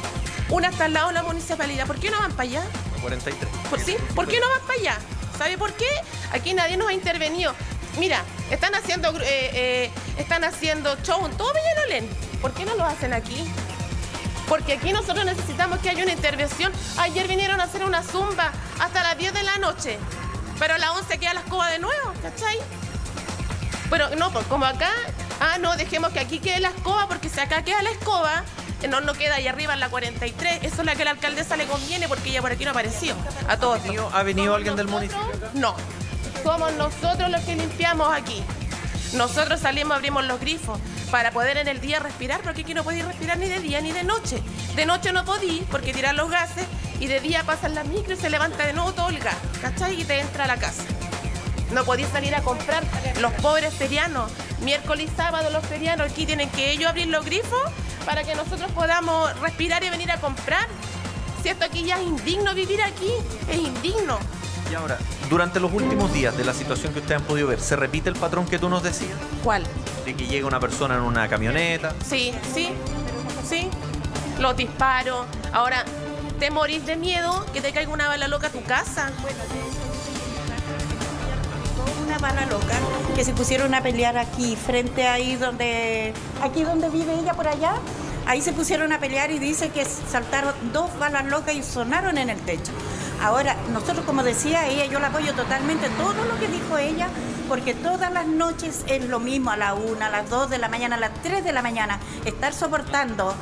Una está al lado de la municipalidad. ¿Por qué no van para allá? 43. ¿Sí? ¿Por qué no van para allá? ¿Sabe por qué? Aquí nadie nos ha intervenido. Mira, están haciendo show en todo Peñalolén. ¿Por qué no lo hacen aquí? Porque aquí nosotros necesitamos que haya una intervención. Ayer vinieron a hacer una zumba hasta las 10 de la noche, pero a las 11 queda la escoba de nuevo, ¿cachai? Pero no, como acá, no, dejemos que aquí quede la escoba, porque si acá queda la escoba, no queda ahí arriba en la 43. Eso es la que a la alcaldesa le conviene, porque ella por aquí no apareció. A todos. ¿Ha venido alguien del municipio? No, somos nosotros los que limpiamos aquí. Nosotros salimos, abrimos los grifos para poder en el día respirar, porque aquí no podéis respirar ni de día ni de noche. De noche no podí porque tirar los gases, y de día pasan las micro y se levanta de nuevo todo el gas, ¿cachai? Y te entra a la casa. No podéis salir a comprar. Los pobres ferianos, miércoles y sábado los ferianos aquí tienen que ellos abrir los grifos para que nosotros podamos respirar y venir a comprar. Si esto aquí ya es indigno, vivir aquí es indigno. Y ahora, durante los últimos días de la situación que ustedes han podido ver, ¿se repite el patrón que tú nos decías? ¿Cuál? De que llega una persona en una camioneta. Sí. Los disparos. Ahora, ¿te morís de miedo que te caiga una bala loca a tu casa? Bueno, una bala loca que se pusieron a pelear aquí, frente ahí donde... Aquí donde vive ella, por allá. Ahí se pusieron a pelear y dice que saltaron 2 balas locas y sonaron en el techo. Ahora, nosotros, como decía ella, yo la apoyo totalmente todo lo que dijo ella, porque todas las noches es lo mismo, a la 1, a las 2 de la mañana, a las 3 de la mañana, estar soportando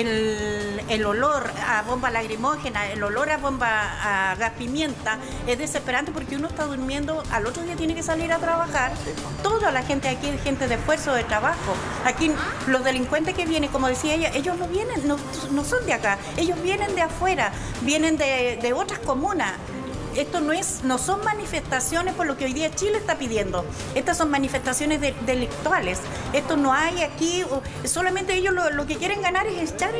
el olor a bomba lacrimógena, el olor a bomba a gas pimienta, es desesperante, porque uno está durmiendo, al otro día tiene que salir a trabajar. Toda la gente aquí es gente de esfuerzo, de trabajo. Aquí los delincuentes que vienen, como decía ella, ellos no vienen, no son de acá, ellos vienen de afuera, vienen de otras comunas. Esto no son manifestaciones por lo que hoy día Chile está pidiendo. Estas son manifestaciones delictuales. Esto no hay aquí. Solamente ellos lo que quieren ganar es echar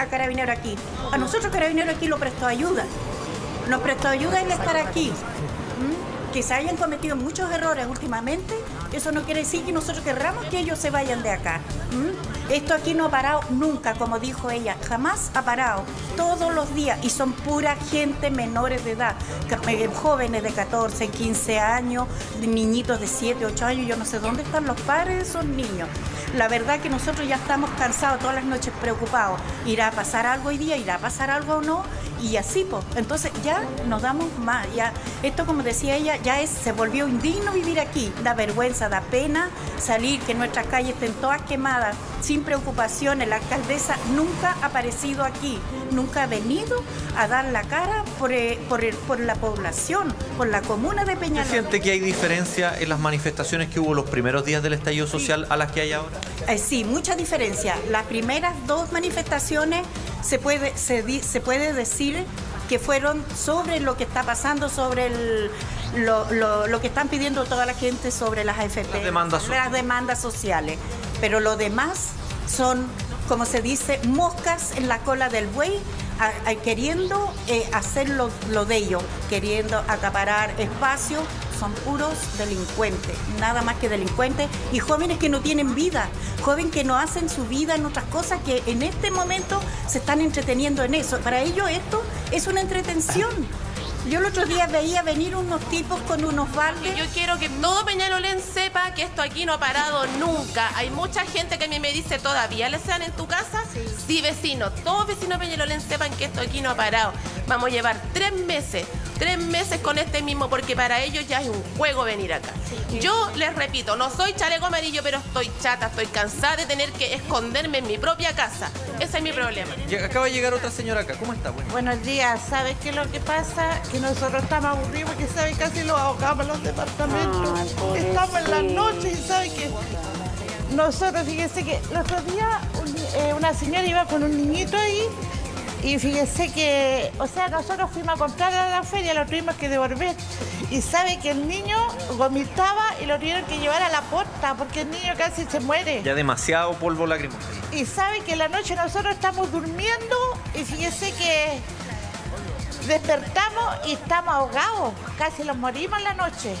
a Carabineros aquí. A nosotros Carabineros aquí lo prestó ayuda. Nos prestó ayuda en estar aquí. Que se hayan cometido muchos errores últimamente, eso no quiere decir que nosotros querramos que ellos se vayan de acá. Esto aquí no ha parado nunca, como dijo ella, jamás ha parado, todos los días, y son pura gente menores de edad, jóvenes de 14, 15 años, niñitos de 7, 8 años, yo no sé dónde están los padres de esos niños. La verdad que nosotros ya estamos cansados, todas las noches preocupados, ¿irá a pasar algo hoy día? ¿Irá a pasar algo o no? Y así, pues, entonces ya nos damos más, ya, esto, como decía ella, ya se volvió indigno vivir aquí, da vergüenza, da pena salir, que nuestras calles estén todas quemadas, sin preocupaciones. La alcaldesa nunca ha aparecido aquí, nunca ha venido a dar la cara por la población, por la comuna de Peñalolén. ¿Siente que hay diferencia en las manifestaciones que hubo los primeros días del estallido social a las que hay ahora? Sí, mucha diferencia. Las primeras 2 manifestaciones se puede decir que fueron sobre lo que está pasando, sobre lo que están pidiendo toda la gente, sobre las AFP, las demandas sociales. Pero lo demás son, como se dice, moscas en la cola del buey, queriendo hacer lo de ellos, queriendo acaparar espacio, son puros delincuentes, nada más que delincuentes, y jóvenes que no tienen vida, jóvenes que no hacen su vida en otras cosas, que en este momento se están entreteniendo en eso. Para ellos esto es una entretención. Yo el otro día veía venir unos tipos con unos baldes. Yo quiero que todo Peñalolén sepa que esto aquí no ha parado nunca. Hay mucha gente que a mí me dice todavía, ¿le sean en tu casa? Sí, sí, vecino. Todos vecinos de Peñalolén sepan que esto aquí no ha parado. Vamos a llevar 3 meses. 3 meses con este mismo, porque para ellos ya es un juego venir acá. Sí, yo les repito, no soy chaleco amarillo, pero estoy chata, estoy cansada de tener que esconderme en mi propia casa. Ese es mi problema. Acaba de llegar otra señora acá. ¿Cómo está? Bueno. Buenos días. ¿Sabes qué es lo que pasa? Que nosotros estamos aburridos porque, ¿sabes? Casi los abogados en los departamentos. Ah, estamos en la noche y, ¿sabes qué? Nosotros, fíjese que el otro día una señora iba con un niñito ahí. Y fíjese que, o sea, nosotros fuimos a comprar a la feria, lo tuvimos que devolver. Y sabe que el niño vomitaba y lo tuvieron que llevar a la puerta porque el niño casi se muere. Ya demasiado polvo lacrimógeno. Y sabe que en la noche nosotros estamos durmiendo y fíjese que despertamos y estamos ahogados. Casi los morimos en la noche.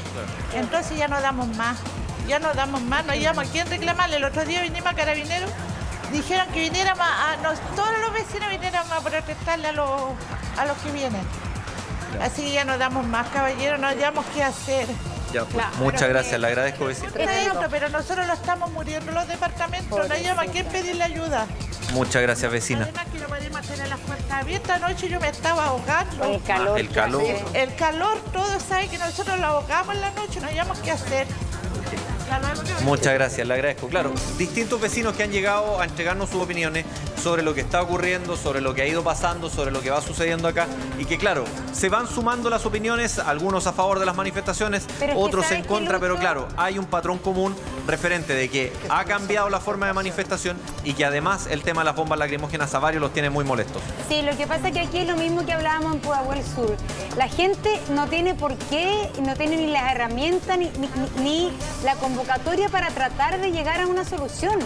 Entonces ya no damos más. Ya no damos más, no hayamos a quién reclamarle. El otro día vinimos a Carabineros. Dijeron que vinieran a nos, todos los vecinos vinieran a protestarle a los que vienen. Claro. Así que ya no damos más, caballero, no hayamos qué hacer. Ya, pues, claro. Muchas gracias, le agradezco, vecino. Pero nosotros lo estamos muriendo los departamentos, pobre, no hayamos a quién pedirle ayuda. Muchas gracias, vecina. Además que no podemos tener las puertas abiertas, anoche yo me estaba ahogando. El calor. El calor. El calor, todos saben que nosotros lo ahogamos en la noche, no hayamos qué hacer. Muchas gracias, le agradezco. Claro, distintos vecinos que han llegado a entregarnos sus opiniones sobre lo que está ocurriendo, sobre lo que ha ido pasando, sobre lo que va sucediendo acá, y que claro, se van sumando las opiniones, algunos a favor de las manifestaciones, otros en contra, pero claro, hay un patrón común referente de que ha cambiado la forma de manifestación y que además el tema de las bombas lacrimógenas a varios los tiene muy molestos. Sí, lo que pasa es que aquí es lo mismo que hablábamos en Pudahuel Sur. La gente no tiene por qué, no tiene ni las herramientas ni la convocatoria para tratar de llegar a una solución.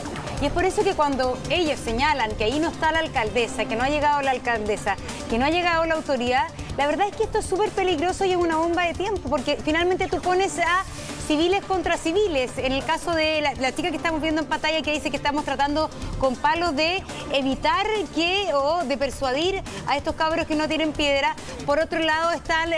Y es por eso que cuando ellos señalan que ahí no está la alcaldesa, que no ha llegado la alcaldesa, que no ha llegado la autoridad, la verdad es que esto es súper peligroso y es una bomba de tiempo, porque finalmente tú pones a civiles contra civiles. En el caso de la chica que estamos viendo en pantalla, que dice que estamos tratando con palos de evitar que o de persuadir a estos cabros que no tienen piedra. Por otro lado están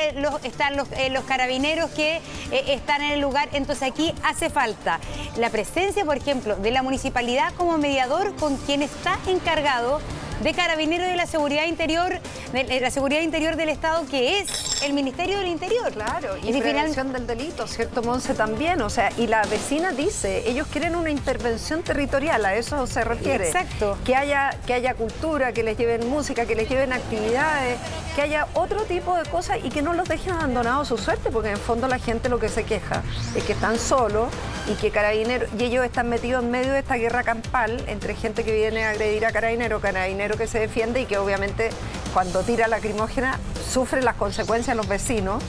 los carabineros que están en el lugar. Entonces aquí hace falta la presencia, por ejemplo, de la municipalidad como mediador, con quien está encargado de Carabineros, de la Seguridad Interior, del Estado, que es el Ministerio del Interior. Claro, y Prevención del Delito, ¿cierto, Monse? También, o sea, y la vecina dice, ellos quieren una intervención territorial, a eso se refiere. Exacto. Que haya cultura, que les lleven música, que les lleven actividades, que haya otro tipo de cosas y que no los dejen abandonados a su suerte, porque en el fondo la gente lo que se queja es que están solos y que Carabineros, y ellos están metidos en medio de esta guerra campal entre gente que viene a agredir a Carabineros que se defiende y que obviamente cuando tira lacrimógena sufre las consecuencias los vecinos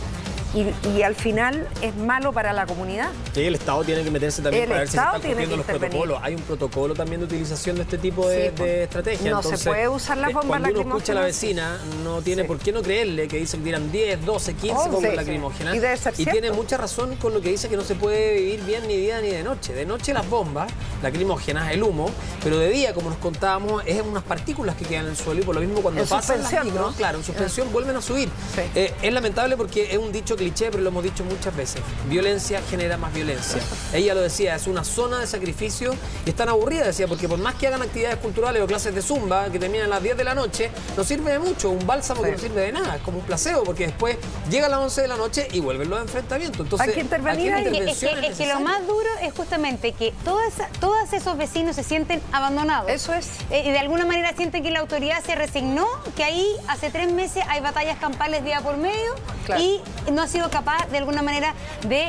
y al final es malo para la comunidad. Y el Estado tiene que meterse también para ver si se están cumpliendo los protocolos. Hay un protocolo también de utilización de este tipo de estrategia. No se puede usar las bombas lacrimógenas. Cuando uno escucha a la vecina, no tiene por qué no creerle que dice que tiran 10, 12, 15 bombas lacrimógenas. Y debe ser cierto. Y tiene mucha razón con lo que dice que no se puede vivir bien ni día ni de noche. De noche las bombas lacrimógenas, el humo, pero de día, como nos contábamos, es unas partículas que quedan en el suelo y por lo mismo cuando pasan las micros, claro, en suspensión vuelven a subir. Es lamentable porque es un dicho que cliché, pero lo hemos dicho muchas veces. Violencia genera más violencia. Ella lo decía, es una zona de sacrificio y están aburridas, decía, porque por más que hagan actividades culturales o clases de zumba que terminan a las 10 de la noche, no sirve de mucho, un bálsamo que no sirve de nada, es como un placebo, porque después llegan las 11 de la noche y vuelven los enfrentamientos. Entonces, hay que intervenir. Es que lo más duro es justamente que todos esos vecinos se sienten abandonados. Eso es. Y de alguna manera sienten que la autoridad se resignó, que ahí hace 3 meses hay batallas campales día por medio, claro, y no ha sido capaz de alguna manera de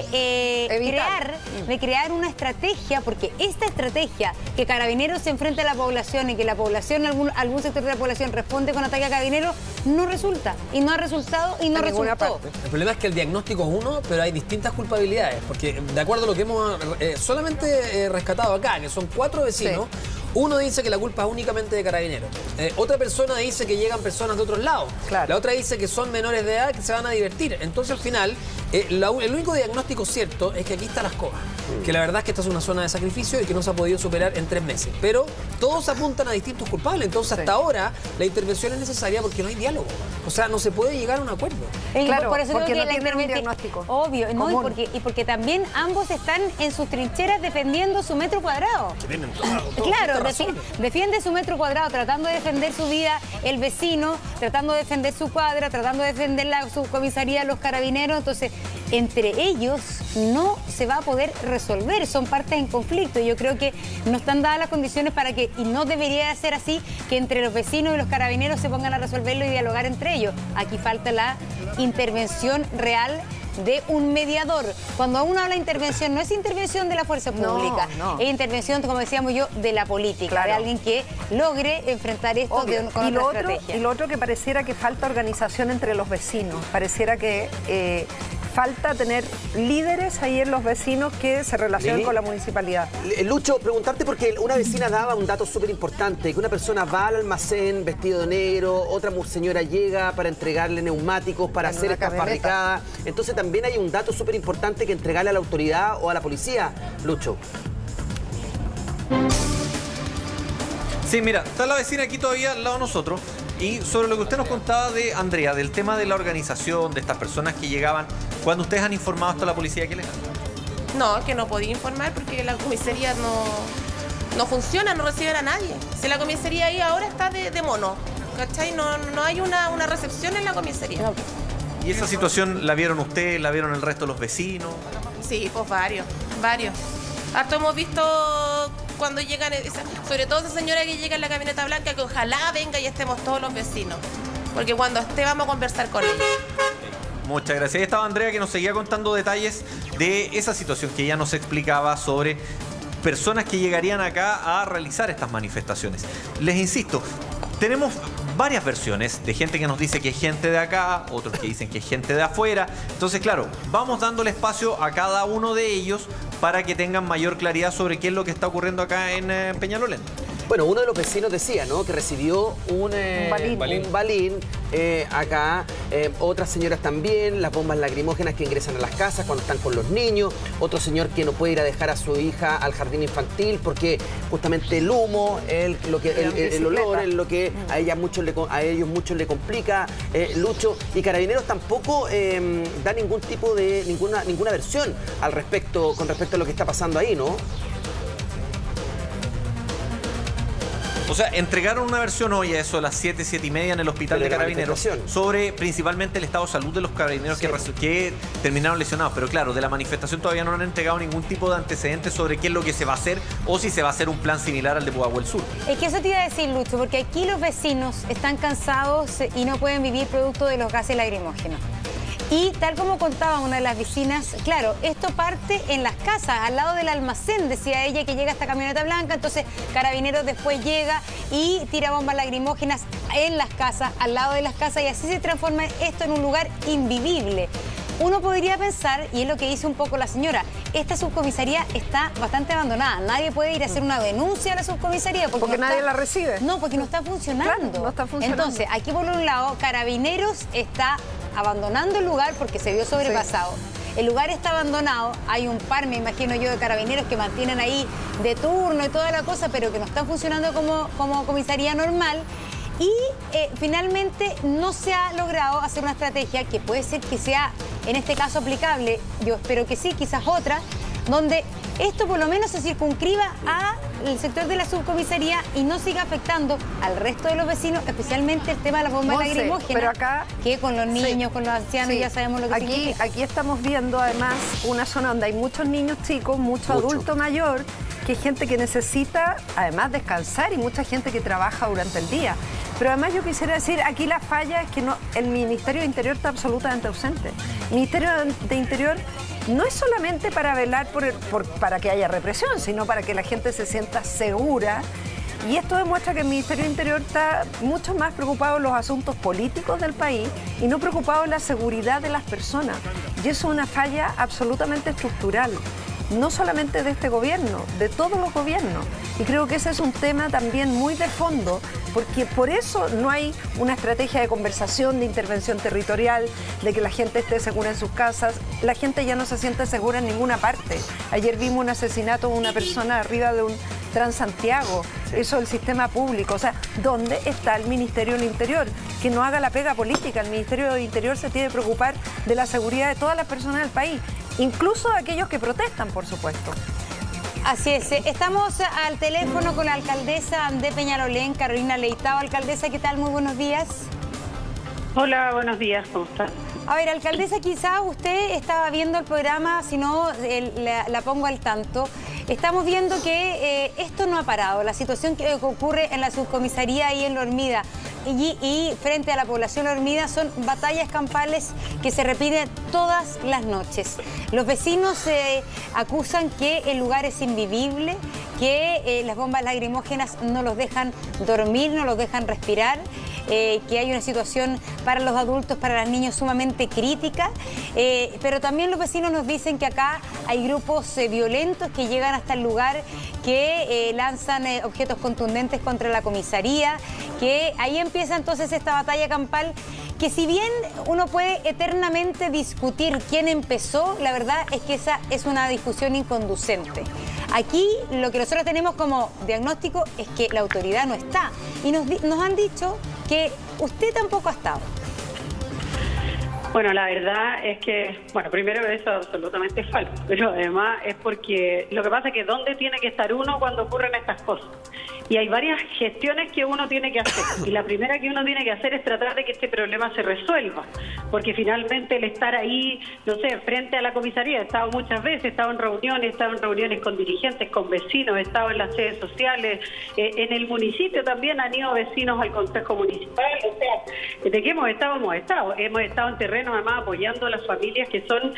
crear una estrategia, porque esta estrategia que Carabineros se enfrenta a la población y que la población, algún sector de la población responde con ataque a Carabineros, no resulta, y no ha resultado, y no resultó. El problema es que el diagnóstico es uno, pero hay distintas culpabilidades, porque de acuerdo a lo que hemos solamente rescatado acá, que son 4 vecinos, Uno dice que la culpa es únicamente de Carabineros. Otra persona dice que llegan personas de otros lados. Claro. La otra dice que son menores de edad que se van a divertir. Entonces, al final, el único diagnóstico cierto es que aquí está la escoba. Que la verdad es que esta es una zona de sacrificio y que no se ha podido superar en 3 meses. Pero todos apuntan a distintos culpables. Entonces, hasta ahora, la intervención es necesaria porque no hay diálogo. O sea, no se puede llegar a un acuerdo. Claro, por eso porque no tienen un diagnóstico. Obvio. No, y porque también ambos están en sus trincheras defendiendo su metro cuadrado. Que tienen todo, claro, defiende su metro cuadrado, tratando de defender su vida, el vecino, tratando de defender su cuadra, tratando de defender la subcomisaría, los carabineros. Entonces, entre ellos no se va a poder resolver, son partes en conflicto. Yo creo que no están dadas las condiciones para que, y no debería ser así, que entre los vecinos y los carabineros se pongan a resolverlo y dialogar entre ellos. Aquí falta la intervención real de un mediador. Cuando uno habla de intervención, no es intervención de la fuerza pública, no, no. Es intervención, como decíamos yo, de la política, claro. De alguien que logre enfrentar esto con otra estrategia. Y lo otro que pareciera que falta organización entre los vecinos, pareciera que falta tener líderes ahí en los vecinos que se relacionen con la municipalidad. Lucho, preguntarte porque una vecina daba un dato súper importante, que una persona va al almacén vestido de negro, otra señora llega para entregarle neumáticos, para hacer estas barricadas. Entonces también hay un dato súper importante que entregarle a la autoridad o a la policía, Lucho. Sí, mira, está la vecina aquí todavía al lado de nosotros. Y sobre lo que usted nos contaba de Andrea, del tema de la organización, de estas personas que llegaban, ¿cuándo ustedes han informado hasta la policía que les han? No, que no podía informar porque la comisaría no funciona, no reciben a nadie. Si la comisaría ahí ahora está de mono, ¿cachai? No hay una recepción en la comisaría. No. ¿Y esa situación la vieron ustedes, la vieron el resto de los vecinos? Sí, pues varios. Hasta hemos visto... Cuando llegan, sobre todo esa señora que llega en la camioneta blanca, que ojalá venga y estemos todos los vecinos. Porque cuando esté vamos a conversar con ella. Muchas gracias. Ahí estaba Andrea que nos seguía contando detalles de esa situación que ella nos explicaba sobre personas que llegarían acá a realizar estas manifestaciones. Les insisto, tenemos varias versiones de gente que nos dice que es gente de acá, otros que dicen que es gente de afuera. Entonces, claro, vamos dándole espacio a cada uno de ellos para que tengan mayor claridad sobre qué es lo que está ocurriendo acá en Peñalolén. Bueno, uno de los vecinos decía, ¿no?, que recibió un balín acá. Otras señoras también, las bombas lacrimógenas que ingresan a las casas cuando están con los niños. Otro señor que no puede ir a dejar a su hija al jardín infantil porque justamente el humo, el olor, es lo que a ella muchos le complica, Lucho. Y Carabineros tampoco da ningún tipo de, ninguna versión al respecto, con respecto a lo que está pasando ahí, ¿no? O sea, entregaron una versión hoy a eso, a las 7, 7 y media en el hospital de Carabineros, sobre principalmente el estado de salud de los carabineros que terminaron lesionados. Pero claro, de la manifestación todavía no han entregado ningún tipo de antecedente sobre qué es lo que se va a hacer o si se va a hacer un plan similar al de Pudahuel Sur. Es que eso te iba a decir, Lucho, porque aquí los vecinos están cansados y no pueden vivir producto de los gases lacrimógenos. Y tal como contaba una de las vecinas, claro, esto parte en las casas, al lado del almacén, decía ella, que llega esta camioneta blanca, entonces Carabineros después llega y tira bombas lacrimógenas en las casas, al lado de las casas, y así se transforma esto en un lugar invivible. Uno podría pensar, y es lo que dice un poco la señora, esta subcomisaría está bastante abandonada. Nadie puede ir a hacer una denuncia a la subcomisaría. Porque nadie la recibe. No, porque no está funcionando. Claro, no está funcionando. Entonces, aquí por un lado, Carabineros está abandonando el lugar porque se vio sobrepasado. Sí. El lugar está abandonado, hay un par, me imagino yo, de carabineros que mantienen ahí de turno y toda la cosa, pero que no están funcionando como comisaría normal. Y finalmente no se ha logrado hacer una estrategia que puede ser que sea, en este caso, aplicable. Yo espero que sí, quizás otra, donde esto por lo menos se circunscriba al sector de la subcomisaría y no siga afectando al resto de los vecinos, especialmente el tema de las bombas lacrimógenas. Pero acá, que con los niños, con los ancianos, ya sabemos lo que significa. Aquí estamos viendo además una zona donde hay muchos niños chicos, mucho adulto mayor, que es gente que necesita además descansar y mucha gente que trabaja durante el día. Pero además yo quisiera decir, aquí la falla es que el Ministerio de Interior está absolutamente ausente. El Ministerio de Interior no es solamente para velar para que haya represión, sino para que la gente se sienta segura. Y esto demuestra que el Ministerio del Interior está mucho más preocupado en los asuntos políticos del país y no preocupado en la seguridad de las personas. Y eso es una falla absolutamente estructural. no solamente de este gobierno, de todos los gobiernos. Y creo que ese es un tema también muy de fondo, porque por eso no hay una estrategia de conversación, de intervención territorial, de que la gente esté segura en sus casas. La gente ya no se siente segura en ninguna parte. Ayer vimos un asesinato de una persona arriba de un Transantiago, eso del sistema público. O sea, ¿dónde está el Ministerio del Interior? Que no haga la pega política. El Ministerio del Interior se tiene que preocupar de la seguridad de todas las personas del país, incluso de aquellos que protestan, por supuesto. Así es, estamos al teléfono con la alcaldesa de Peñalolén, Carolina Leitao. Alcaldesa, ¿qué tal? Muy buenos días. Hola, buenos días, ¿cómo estás? A ver, alcaldesa, quizás usted estaba viendo el programa, si no, la pongo al tanto. Estamos viendo que esto no ha parado, la situación que ocurre en la subcomisaría y en Lo Hermida y frente a la población Lo Hermida son batallas campales que se repiten todas las noches. Los vecinos acusan que el lugar es invivible, que las bombas lacrimógenas no los dejan dormir, no los dejan respirar, que hay una situación para los adultos, para los niños sumamente crítica, pero también los vecinos nos dicen que acá hay grupos violentos que llegan hasta el lugar, que lanzan objetos contundentes contra la comisaría, que ahí empieza entonces esta batalla campal, que si bien uno puede eternamente discutir quién empezó, la verdad es que esa es una discusión inconducente. Aquí lo que nosotros tenemos como diagnóstico es que la autoridad no está y nos han dicho que usted tampoco ha estado. Bueno, la verdad es que, bueno, primero eso es absolutamente falso, pero además es porque lo que pasa es que ¿dónde tiene que estar uno cuando ocurren estas cosas? Y hay varias gestiones que uno tiene que hacer. Y la primera que uno tiene que hacer es tratar de que este problema se resuelva. Porque finalmente el estar ahí, no sé, frente a la comisaría, he estado muchas veces, he estado en reuniones con dirigentes, con vecinos, he estado en las sedes sociales, en el municipio también han ido vecinos al Consejo Municipal. O sea, ¿de qué hemos estado? Hemos estado en terreno, además, apoyando a las familias que son,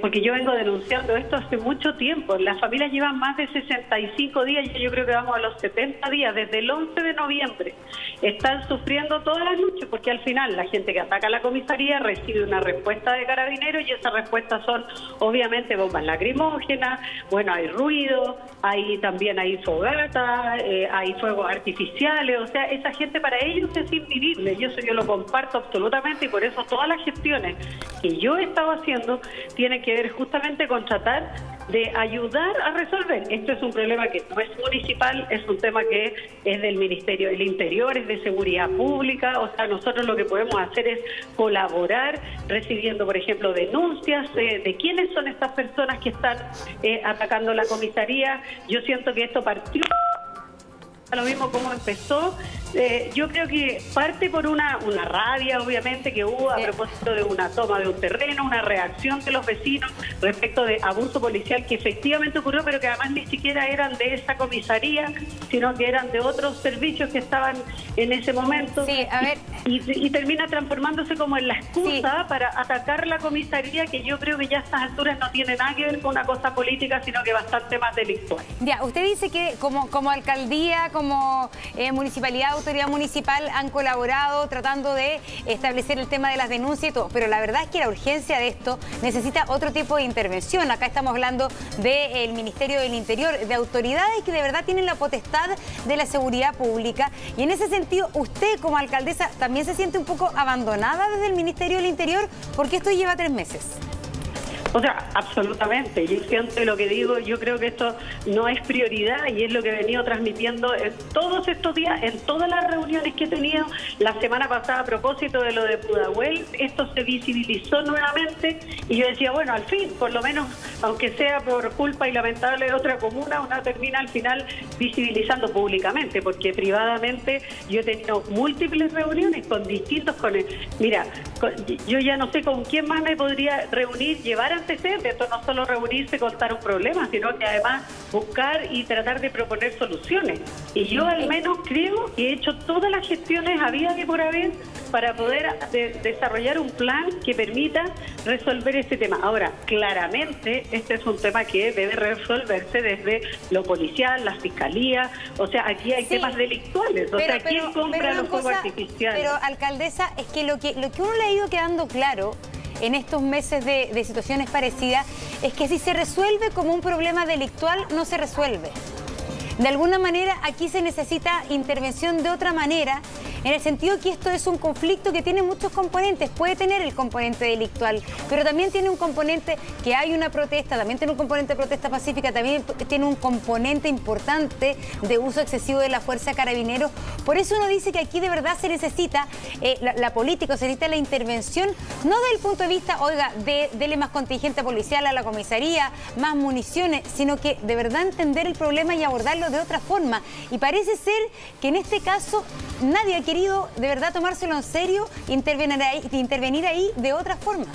porque yo vengo denunciando esto hace mucho tiempo. Las familias llevan más de 65 días, yo creo que vamos a los 70 días, desde el 11 de noviembre están sufriendo todas las noches, porque al final la gente que ataca a la comisaría recibe una respuesta de Carabineros y esas respuestas son obviamente bombas lacrimógenas, bueno, hay ruido, también hay fogata, hay fuegos artificiales, o sea, esa gente para ellos es invivible, y eso yo lo comparto absolutamente, y por eso todas las gestiones que yo he estado haciendo tienen que ver justamente con tratar de ayudar a resolver. Esto es un problema que no es municipal, es un tema que es del Ministerio del Interior, es de Seguridad Pública. O sea, nosotros lo que podemos hacer es colaborar, recibiendo, por ejemplo, denuncias de quiénes son estas personas que están atacando la comisaría. Yo siento que esto partió lo mismo como empezó. Yo creo que parte por una rabia, obviamente, que hubo a propósito de una toma de un terreno, una reacción de los vecinos respecto de abuso policial que efectivamente ocurrió, pero que además ni siquiera eran de esa comisaría, sino que eran de otros servicios que estaban en ese momento. Sí, a ver. Y termina transformándose como en la excusa para atacar la comisaría, que yo creo que ya a estas alturas no tiene nada que ver con una cosa política, sino que bastante más delictual. Ya, usted dice que como alcaldía, como municipalidad, autoridad municipal han colaborado tratando de establecer el tema de las denuncias y todo, pero la verdad es que la urgencia de esto necesita otro tipo de intervención. Acá estamos hablando del Ministerio del Interior, de autoridades que de verdad tienen la potestad de la seguridad pública, y en ese sentido usted como alcaldesa también se siente un poco abandonada desde el Ministerio del Interior, porque esto lleva 3 meses. O sea, absolutamente. Yo siento lo que digo, yo creo que esto no es prioridad y es lo que he venido transmitiendo en todos estos días, en todas las reuniones que he tenido. La semana pasada, a propósito de lo de Pudahuel, esto se visibilizó nuevamente y yo decía, bueno, al fin, por lo menos, aunque sea por culpa y lamentable de otra comuna, una termina al final visibilizando públicamente, porque privadamente yo he tenido múltiples reuniones con distintos... Mira, yo ya no sé con quién más me podría reunir, llevar a esto no solo reunirse, contar un problema, sino que además buscar y tratar de proponer soluciones. Y yo al menos creo que he hecho todas las gestiones habidas y por haber para poder desarrollar un plan que permita resolver este tema. Ahora, claramente, este es un tema que debe resolverse desde lo policial, la fiscalía, o sea, aquí hay temas delictuales, o sea, ¿quién compra los fuegos artificiales? Pero, alcaldesa, es que lo que uno le ha ido quedando claro en estos meses de situaciones parecidas, es que si se resuelve como un problema delictual, no se resuelve. De alguna manera aquí se necesita intervención de otra manera, en el sentido que esto es un conflicto que tiene muchos componentes. Puede tener el componente delictual, pero también tiene un componente que hay una protesta, también tiene un componente de protesta pacífica, también tiene un componente importante de uso excesivo de la fuerza de Carabineros. Por eso uno dice que aquí de verdad se necesita la política, se necesita la intervención, no desde el punto de vista, oiga, dele más contingente policial a la comisaría, más municiones, sino que de verdad entender el problema y abordarlo de otra forma. Y parece ser que en este caso nadie ha querido de verdad tomárselo en serio e intervenir ahí de otra forma.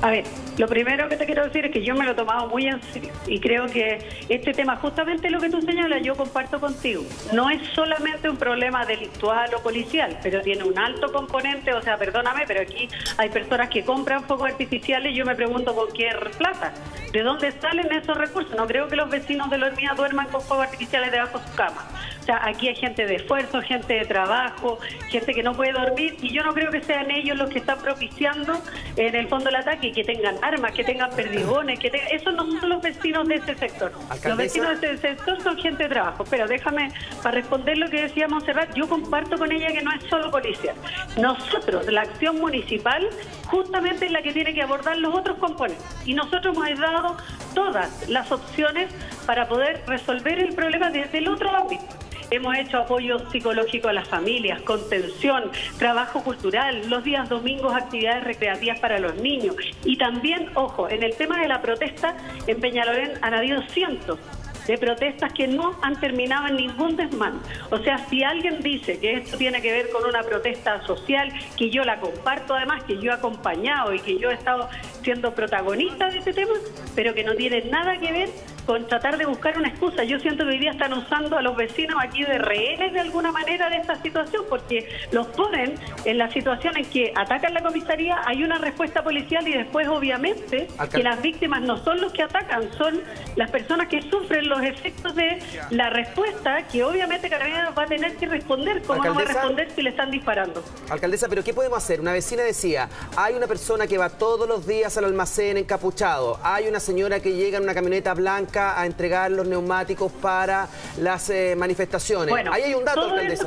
A ver, lo primero que te quiero decir es que yo me lo he tomado muy en serio y creo que este tema, justamente lo que tú señalas, yo comparto contigo. No es solamente un problema delictual o policial, pero tiene un alto componente, o sea, perdóname, pero aquí hay personas que compran fuegos artificiales y yo me pregunto con qué plata, de dónde salen esos recursos. No creo que los vecinos de Lo Hermida duerman con fuegos artificiales debajo de su cama. O sea, aquí hay gente de esfuerzo, gente de trabajo, gente que no puede dormir, y yo no creo que sean ellos los que están propiciando en el fondo el ataque. Que tengan armas, que tengan perdigones, que esos no son los vecinos de ese sector. ¿Alcaldesa? Los vecinos de ese sector son gente de trabajo. Pero déjame, para responder lo que decía Montserrat, yo comparto con ella que no es solo policía. Nosotros, la acción municipal, justamente es la que tiene que abordar los otros componentes. Y nosotros hemos dado todas las opciones para poder resolver el problema desde el otro ámbito. Hemos hecho apoyo psicológico a las familias, contención, trabajo cultural, los días domingos actividades recreativas para los niños. Y también, ojo, en el tema de la protesta, en Peñalolén han habido cientos de protestas que no han terminado en ningún desmán. O sea, si alguien dice que esto tiene que ver con una protesta social, que yo la comparto además, que yo he acompañado y que yo he estado siendo protagonista de este tema, pero que no tiene nada que ver con tratar de buscar una excusa. Yo siento que hoy día están usando a los vecinos aquí de rehenes de alguna manera de esta situación, porque los ponen en la situación en que atacan la comisaría, hay una respuesta policial y después obviamente que las víctimas no son los que atacan, son las personas que sufren los efectos de la respuesta, que obviamente Carabineros va a tener que responder. ¿Cómo no va a responder si le están disparando? Alcaldesa, pero ¿qué podemos hacer? Una vecina decía, hay una persona que va todos los días al almacén encapuchado, hay una señora que llega en una camioneta blanca a entregar los neumáticos para las manifestaciones. Bueno, ahí hay un dato, alcaldesa.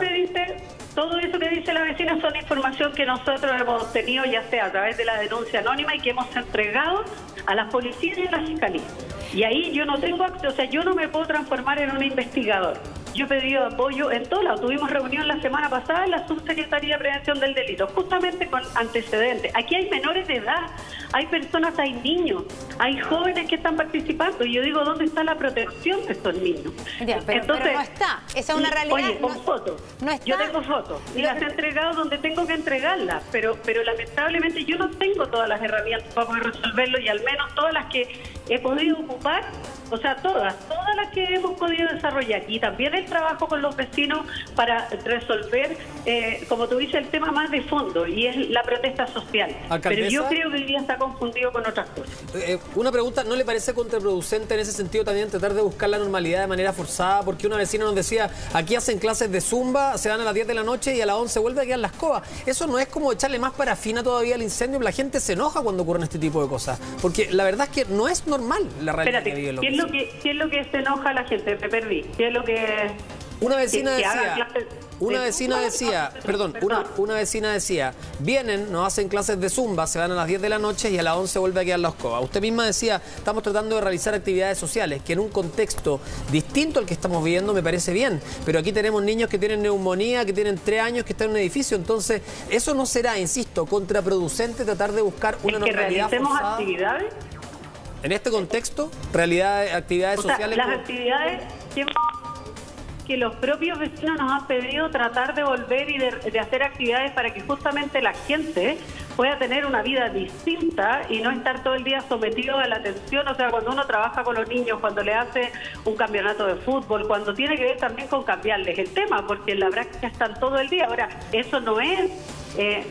Todo eso que dice la vecina son información que nosotros hemos obtenido ya sea a través de la denuncia anónima y que hemos entregado a las policías y a la fiscalía. Y ahí yo no tengo, o sea, yo no me puedo transformar en un investigador. Yo he pedido apoyo en todo lado. Tuvimos reunión la semana pasada en la Subsecretaría de Prevención del Delito, justamente con antecedentes. Aquí hay menores de edad, hay personas, hay niños, hay jóvenes que están participando. Y yo digo, ¿dónde está la protección de estos niños? Ya, pero no está. Esa es una realidad. Oye, con fotos. No está. Yo tengo fotos y las he entregado donde tengo que entregarlas. Pero lamentablemente yo no tengo todas las herramientas para poder resolverlo, y al menos todas las que he podido ocupar, o sea, todas las que hemos podido desarrollar, y también el trabajo con los vecinos para resolver, como tú dices, el tema más de fondo, y es la protesta social. Pero yo creo que hoy día está confundido con otras cosas. Una pregunta, ¿no le parece contraproducente en ese sentido también tratar de buscar la normalidad de manera forzada? Porque una vecina nos decía, aquí hacen clases de zumba, se van a las 10 de la noche y a las 11 vuelve a quedar las escobas. ¿Eso no es como echarle más parafina todavía al incendio? La gente se enoja cuando ocurren este tipo de cosas, porque la verdad es que no es normal la realidad. Espérate, que vive lo ¿qué es lo que se enoja a la gente? Me perdí. ¿Qué es lo que...? Una vecina decía, vienen, nos hacen clases de zumba, se van a las 10 de la noche y a las 11 vuelve a quedar la escoba. Usted misma decía, estamos tratando de realizar actividades sociales, que en un contexto distinto al que estamos viviendo me parece bien, pero aquí tenemos niños que tienen neumonía, que tienen 3 años, que están en un edificio. Entonces, ¿eso no será, insisto, contraproducente tratar de buscar una normalidad forzada? ¿Que realicemos actividades? En este contexto, actividades sociales... Las actividades que los propios vecinos nos han pedido tratar de volver y de hacer actividades para que justamente la gente pueda tener una vida distinta y no estar todo el día sometido a la atención. O sea, cuando uno trabaja con los niños, cuando le hace un campeonato de fútbol, cuando tiene que ver también con cambiarles el tema, porque en la práctica están todo el día. Ahora, eso no es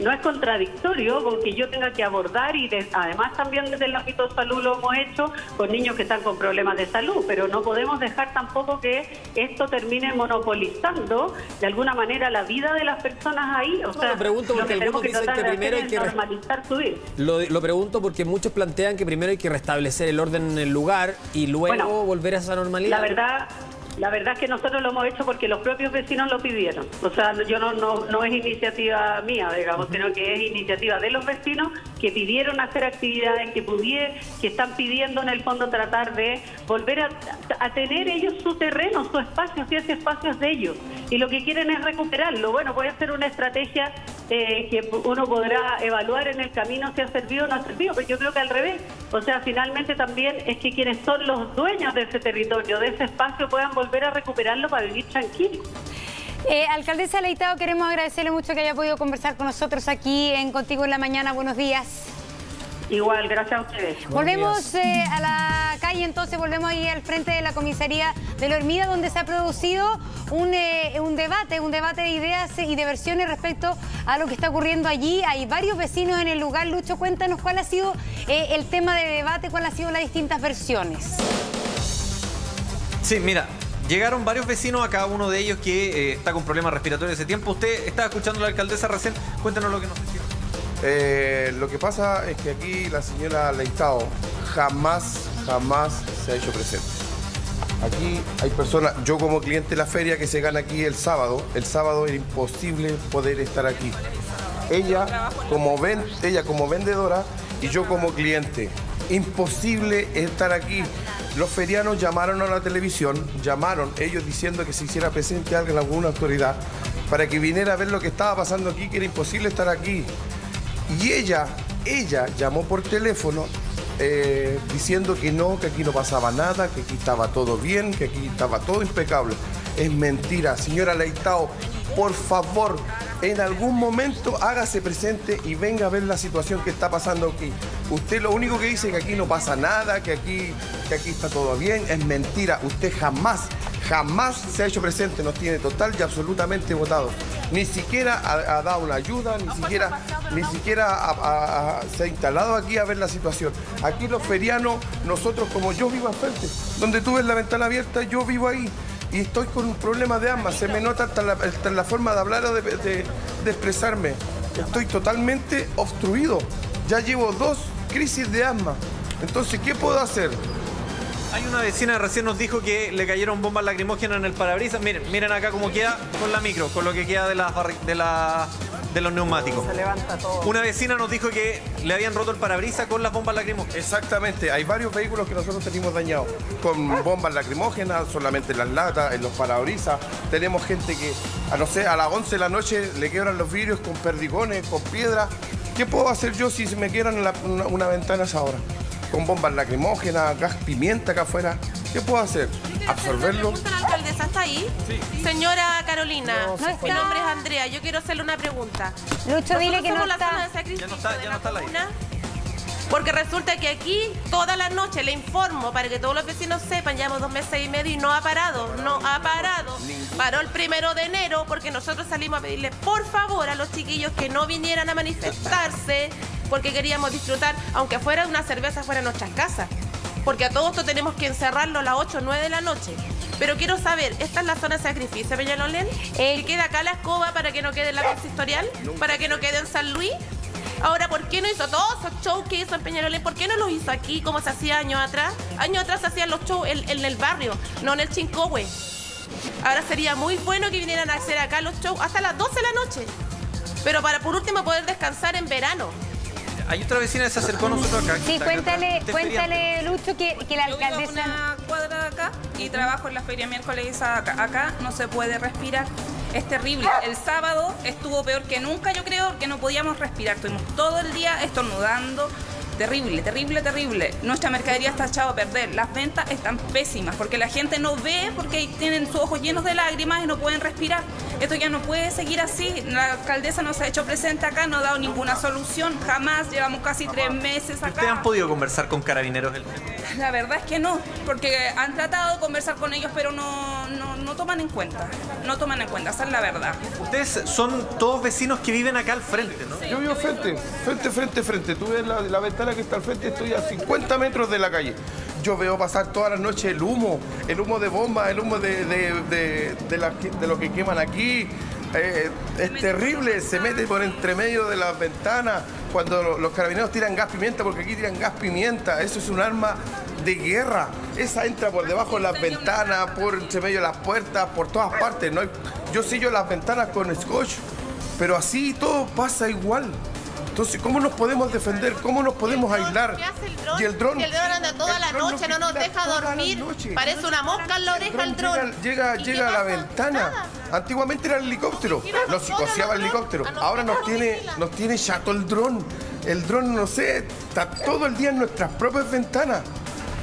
no es contradictorio con que yo tenga que abordar, y además también desde el ámbito de salud lo hemos hecho con niños que están con problemas de salud, pero no podemos dejar tampoco que esto termine monopolizando de alguna manera la vida de las personas ahí. O sea, lo pregunto porque algunos dicen que primero hay que normalizar su vida. Lo pregunto porque muchos plantean que primero hay que restablecer el orden en el lugar y luego volver a esa normalidad. La verdad es que nosotros lo hemos hecho porque los propios vecinos lo pidieron. O sea, yo no es iniciativa mía, digamos, sino que es iniciativa de los vecinos que pidieron hacer actividades, que están pidiendo en el fondo tratar de volver a tener ellos su terreno, su espacio, si ese espacio es de ellos. Y lo que quieren es recuperarlo. Bueno, puede ser una estrategia que uno podrá evaluar en el camino si ha servido o no ha servido, pero yo creo que al revés. O sea, finalmente también es que quienes son los dueños de ese territorio, de ese espacio, puedan volver a recuperarlo para vivir tranquilos. Alcaldesa Leitao, queremos agradecerle mucho que haya podido conversar con nosotros aquí en Contigo en la Mañana. Buenos días. Igual, gracias a ustedes. Volvemos a la calle, entonces volvemos ahí al frente de la comisaría de Lo Hermida, donde se ha producido un debate de ideas y de versiones respecto a lo que está ocurriendo allí. Hay varios vecinos en el lugar. Lucho, cuéntanos cuál ha sido el tema de debate, cuál ha sido las distintas versiones. Sí, mira, llegaron varios vecinos, a cada uno de ellos que está con problemas respiratorios hace tiempo. Usted estaba escuchando a la alcaldesa recién, cuéntanos lo que nos decía. Lo que pasa es que aquí la señora Leitao jamás se ha hecho presente. Aquí hay personas, yo como cliente de la feria que se gana aquí el sábado era imposible poder estar aquí. Ella como vendedora y yo como cliente, imposible estar aquí. Los ferianos llamaron a la televisión, llamaron ellos diciendo que se hiciera presente alguien, alguna autoridad, para que viniera a ver lo que estaba pasando aquí, que era imposible estar aquí. Y ella llamó por teléfono diciendo que no, que aquí no pasaba nada, que aquí estaba todo bien, que aquí estaba todo impecable. Es mentira. Señora Leitao, por favor, en algún momento hágase presente y venga a ver la situación que está pasando aquí. Usted lo único que dice es que aquí no pasa nada, que aquí está todo bien. Es mentira. Usted jamás se ha hecho presente. Nos tiene total y absolutamente votados. Ni siquiera ha dado una ayuda, ni siquiera se ha instalado aquí a ver la situación. Aquí los ferianos, nosotros, como yo vivo al frente, donde tú ves la ventana abierta, yo vivo ahí. Y estoy con un problema de asma, se me nota hasta la forma de hablar o de expresarme. Estoy totalmente obstruido, ya llevo 2 crisis de asma. Entonces, ¿qué puedo hacer? Hay una vecina que recién nos dijo que le cayeron bombas lacrimógenas en el parabrisas. Miren acá cómo queda con la micro, con lo que queda de los neumáticos. Se levanta todo. Una vecina nos dijo que le habían roto el parabrisas con las bombas lacrimógenas. Exactamente, hay varios vehículos que nosotros tenemos dañados con bombas lacrimógenas, solamente en las latas, en los parabrisas. Tenemos gente que, no sé, a las 11 de la noche le quebran los vidrios con perdigones, con piedras. ¿Qué puedo hacer yo si me quebran una ventana a esa hora? Con bombas lacrimógenas, gas pimienta acá afuera. ¿Qué puedo hacer? ¿Absorberlo? La alcaldesa está ahí. Sí. Señora Carolina, no está. Mi nombre es Andrea, yo quiero hacerle una pregunta. Lucho, dile que no está. Ya no está la isla. Porque resulta que aquí toda la noche, le informo para que todos los vecinos sepan, llevamos 2 meses y medio y no ha parado, Paró el 1 de enero porque nosotros salimos a pedirle por favor a los chiquillos que no vinieran a manifestarse porque queríamos disfrutar, aunque fuera una cerveza fuera en nuestras casas. Porque a todo esto tenemos que encerrarlo a las 8 o 9 de la noche. Pero quiero saber, ¿esta es la zona de sacrificio, Peñalolén? ¿Que queda acá la escoba para que no quede en la consistorial? ¿Para que no quede en San Luis? Ahora, ¿por qué no hizo todos esos shows que hizo en Peñalolén? ¿Por qué no los hizo aquí como se hacía años atrás? Años atrás se hacían los shows en el barrio, no en el Chincóhue. Ahora sería muy bueno que vinieran a hacer acá los shows hasta las 12 de la noche. Pero para por último poder descansar en verano. Hay otra vecina que se acercó a nosotros acá. Sí, cuéntale Lucho, que la alcaldesa... Yo vivo en una cuadra de acá y trabajo en la feria miércoles y sábado acá. Acá no se puede respirar, es terrible. El sábado estuvo peor que nunca, yo creo, porque no podíamos respirar. Estuvimos todo el día estornudando, terrible. Nuestra mercadería está echada a perder, las ventas están pésimas, porque la gente no ve, porque tienen sus ojos llenos de lágrimas y no pueden respirar. Esto ya no puede seguir así. La alcaldesa no se ha hecho presente acá, no ha dado ninguna solución, jamás. Llevamos casi 3 meses acá. ¿Ustedes han podido conversar con Carabineros? La verdad es que no, porque han tratado de conversar con ellos, pero no toman en cuenta, no toman en cuenta, esa es la verdad. Ustedes son todos vecinos que viven acá al frente, ¿no? Sí, yo vivo frente. Tú ves la ventana que está al frente, estoy a 50 metros de la calle. Yo veo pasar todas las noches el humo de bombas, el humo de lo que queman aquí. Es terrible, se mete por entre medio de las ventanas. Cuando los carabineros tiran gas pimienta, porque aquí tiran gas pimienta, eso es un arma de guerra. Esa entra por debajo de las ventanas, por entre medio de las puertas, por todas partes. No hay... Yo sello las ventanas con scotch, pero así todo pasa igual. Entonces, ¿cómo nos podemos defender? ¿Cómo nos podemos aislar? ¿Qué hace el dron? Y el dron anda toda la noche, no nos deja dormir. Parece una mosca en la oreja el dron. Llega a la ventana. Nada. Antiguamente era el helicóptero. Nos psicoseaba el helicóptero. Ahora nos tiene chato el dron. El dron, no sé, está todo el día en nuestras propias ventanas.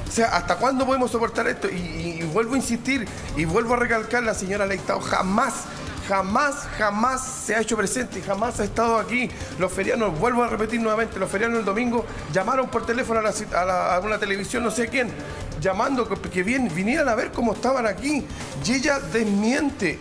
O sea, ¿hasta cuándo podemos soportar esto? Y vuelvo a insistir y vuelvo a recalcar, la señora Leitao jamás se ha hecho presente, jamás ha estado aquí. Los ferianos, vuelvo a repetir nuevamente, los ferianos el domingo llamaron por teléfono a una televisión, no sé quién, llamando que vinieran a ver cómo estaban aquí. Y ella desmiente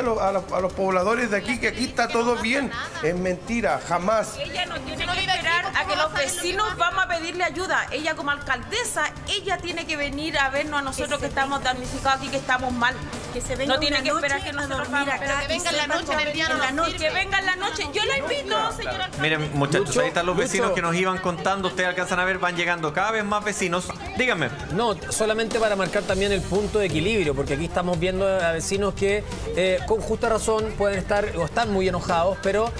a los pobladores de aquí, que aquí está todo bien. Es mentira, jamás. Ella no tiene que esperar a que los vecinos vamos a pedirle ayuda. Ella como alcaldesa, ella tiene que venir a vernos a nosotros que estamos damnificados aquí, que estamos mal. Que se venga, no tiene que esperar que nosotros vamos acá. Que venga en la noche, en el día no nos sirve. Que venga en la noche. Yo la invito, señora. Miren, muchachos, ahí están los vecinos que nos iban contando. Ustedes alcanzan a ver, van llegando cada vez más vecinos. Díganme. No, solamente para marcar también el punto de equilibrio, porque aquí estamos viendo a vecinos que con justa razón pueden estar o están muy enojados, pero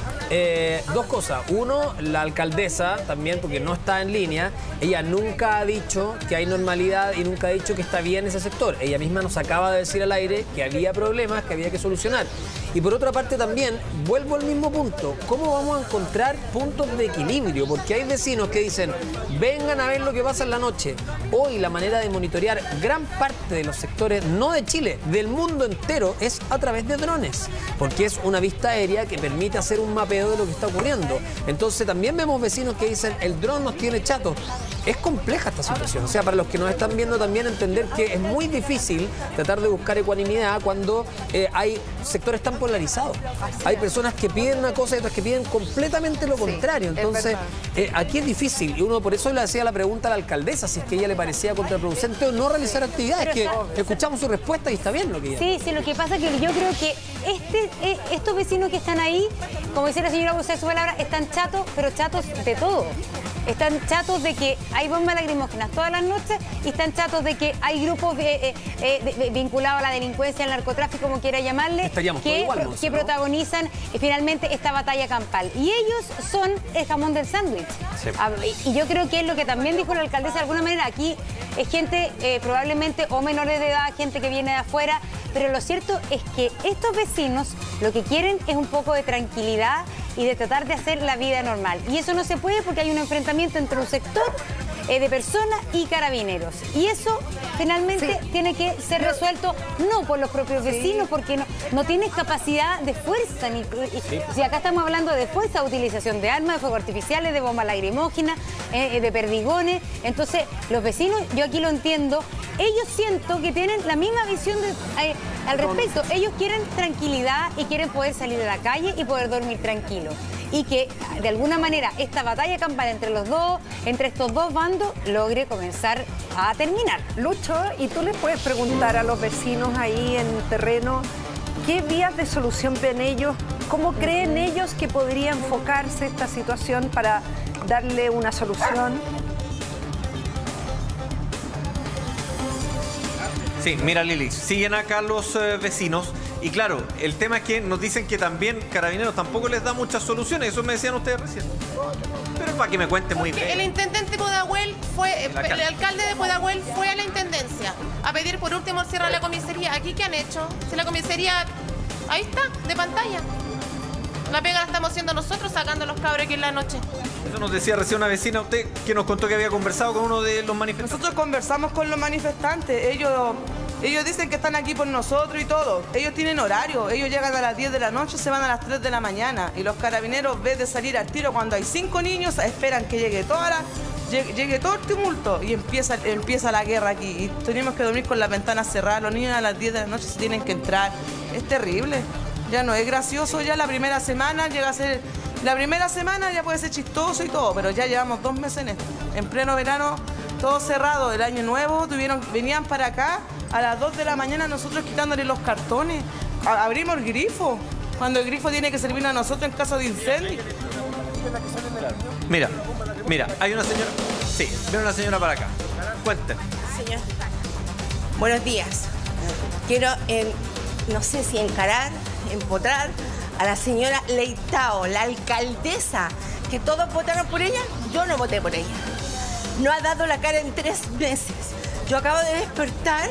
dos cosas. Uno, la alcaldesa también, porque no está en línea, ella nunca ha dicho que hay normalidad y nunca ha dicho que está bien ese sector. Ella misma nos acaba de decir al aire que había problemas, que había que solucionar. Y por otra parte también, vuelvo al mismo punto, ¿cómo vamos a encontrar puntos de equilibrio? Porque hay vecinos que dicen, vengan a ver lo que pasa en la noche. Hoy la manera de monitorear gran parte de los sectores, no de Chile, del mundo entero, es a través de drones, porque es una vista aérea que permite hacer un mapeo de lo que está ocurriendo. Entonces también vemos vecinos que dicen, el dron nos tiene chatos. Es compleja esta situación, o sea, para los que nos están viendo también entender que es muy difícil tratar de buscar ecuanimidad cuando hay sectores tan polarizado. Hay personas que piden una cosa y otras que piden completamente lo contrario. Entonces, aquí es difícil. Y uno por eso le hacía la pregunta a la alcaldesa, si es que ella le parecía contraproducente o no realizar actividades, que escuchamos su respuesta y está bien lo que ella. Sí, lo que pasa es que yo creo que estos vecinos que están ahí, como decía la señora, usted su palabra, están chatos, pero chatos de todo. Están chatos de que hay bombas lacrimógenas todas las noches y están chatos de que hay grupos vinculados a la delincuencia, al narcotráfico, como quiera llamarle, que protagonizan finalmente esta batalla campal. Y ellos son el jamón del sándwich. Sí. Y yo creo que es lo que también dijo la alcaldesa de alguna manera. Aquí es gente probablemente o menores de edad, gente que viene de afuera, pero lo cierto es que estos vecinos lo que quieren es un poco de tranquilidad y de tratar de hacer la vida normal. Y eso no se puede porque hay un enfrentamiento entre un sector de personas y carabineros. Y eso finalmente tiene que ser resuelto no por los propios vecinos, porque no tienen capacidad de fuerza. Si acá estamos hablando de fuerza, utilización de armas, de fuegos artificiales, de bombas lacrimógenas, de perdigones. Entonces, los vecinos, yo aquí lo entiendo, ellos siento que tienen la misma visión al respecto. Ellos quieren tranquilidad y quieren poder salir a la calle y poder dormir tranquilo. Y que, de alguna manera, esta batalla campal entre estos dos bandos, logre comenzar a terminar. Lucho, ¿y tú le puedes preguntar a los vecinos ahí en terreno qué vías de solución ven ellos? ¿Cómo creen ellos que podría enfocarse esta situación para darle una solución? Sí, mira, Lili, siguen acá los vecinos. Y claro, el tema es que nos dicen que también Carabineros tampoco les da muchas soluciones. Eso me decían ustedes recién. Pero para que me cuente muy bien. El intendente de Pudahuel el alcalde de Pudahuel fue a la intendencia a pedir por último el cierre de la comisaría. ¿Aquí qué han hecho? Si la comisaría, ahí está, de pantalla. La pega la estamos haciendo nosotros, sacando a los cabros aquí en la noche. Eso nos decía recién una vecina, usted, que nos contó que había conversado con uno de los manifestantes. Nosotros conversamos con los manifestantes. Ellos dicen que están aquí por nosotros y todo. Ellos tienen horario. Ellos llegan a las 10 de la noche, se van a las 3 de la mañana. Y los carabineros, en vez de salir al tiro cuando hay 5 niños, esperan que llegue toda la llegue todo el tumulto y empieza la guerra aquí. Y tenemos que dormir con las ventanas cerradas, los niños a las 10 de la noche se tienen que entrar. Es terrible, ya no es gracioso, ya la primera semana llega a ser... La primera semana ya puede ser chistoso y todo, pero ya llevamos 2 meses en esto. En pleno verano, todo cerrado, el año nuevo, venían para acá a las 2 de la mañana nosotros quitándole los cartones, abrimos el grifo, cuando el grifo tiene que servir a nosotros en caso de incendio. Mira, hay una señora, sí, viene una señora para acá, cuéntame. Señor, buenos días. Quiero, no sé si encarar, empotrar a la señora Leitao, la alcaldesa, que todos votaron por ella, yo no voté por ella. No ha dado la cara en 3 meses. Yo acabo de despertar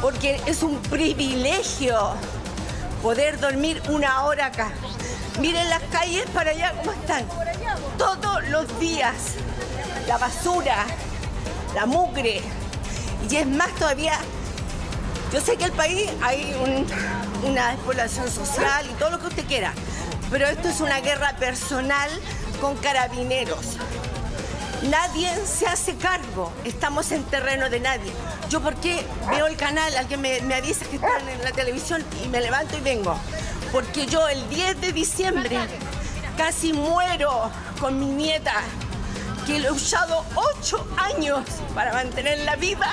porque es un privilegio poder dormir 1 hora acá. Miren las calles para allá cómo están. Todos los días, la basura, la mugre. Y es más todavía, yo sé que el país hay una despoblación social y todo lo que usted quiera, pero esto es una guerra personal con Carabineros. Nadie se hace cargo, estamos en terreno de nadie. Yo porque veo el canal, alguien me avisa que están en la televisión y me levanto y vengo. Porque yo el 10 de diciembre casi muero con mi nieta, que lo he usado 8 años para mantenerla viva,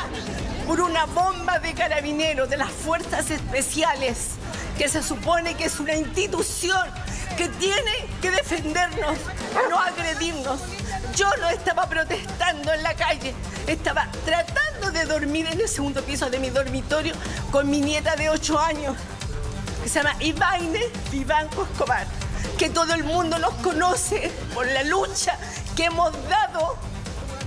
por una bomba de Carabineros, de las Fuerzas Especiales, que se supone que es una institución que tiene que defendernos, no agredirnos. Yo no estaba protestando en la calle, estaba tratando de dormir en el segundo piso de mi dormitorio con mi nieta de 8 años, que se llama Ivaine Iván Coscobar, que todo el mundo nos conoce por la lucha que hemos dado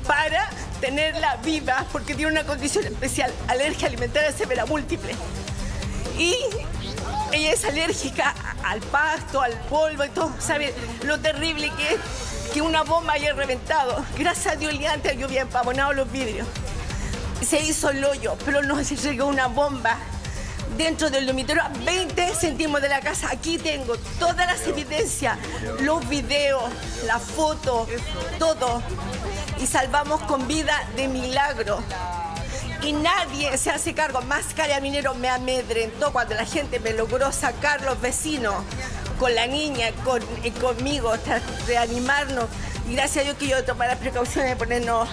para tenerla viva, porque tiene una condición especial, alergia alimentaria severa múltiple. Y ella es alérgica al pasto, al polvo y todo. ¿Sabe lo terrible que es que una bomba haya reventado? Gracias a Dios, el día antes yo había empamonado los vidrios. Se hizo el hoyo, pero nos llegó una bomba dentro del dormitorio a 20 centímetros de la casa. Aquí tengo todas las evidencias, los videos, las fotos, todo. Y salvamos con vida de milagro. Y nadie se hace cargo. Más Carabineros me amedrentó cuando la gente me logró sacar, los vecinos, con la niña, conmigo, reanimarnos. Y gracias a Dios que yo tomara las precauciones de ponernos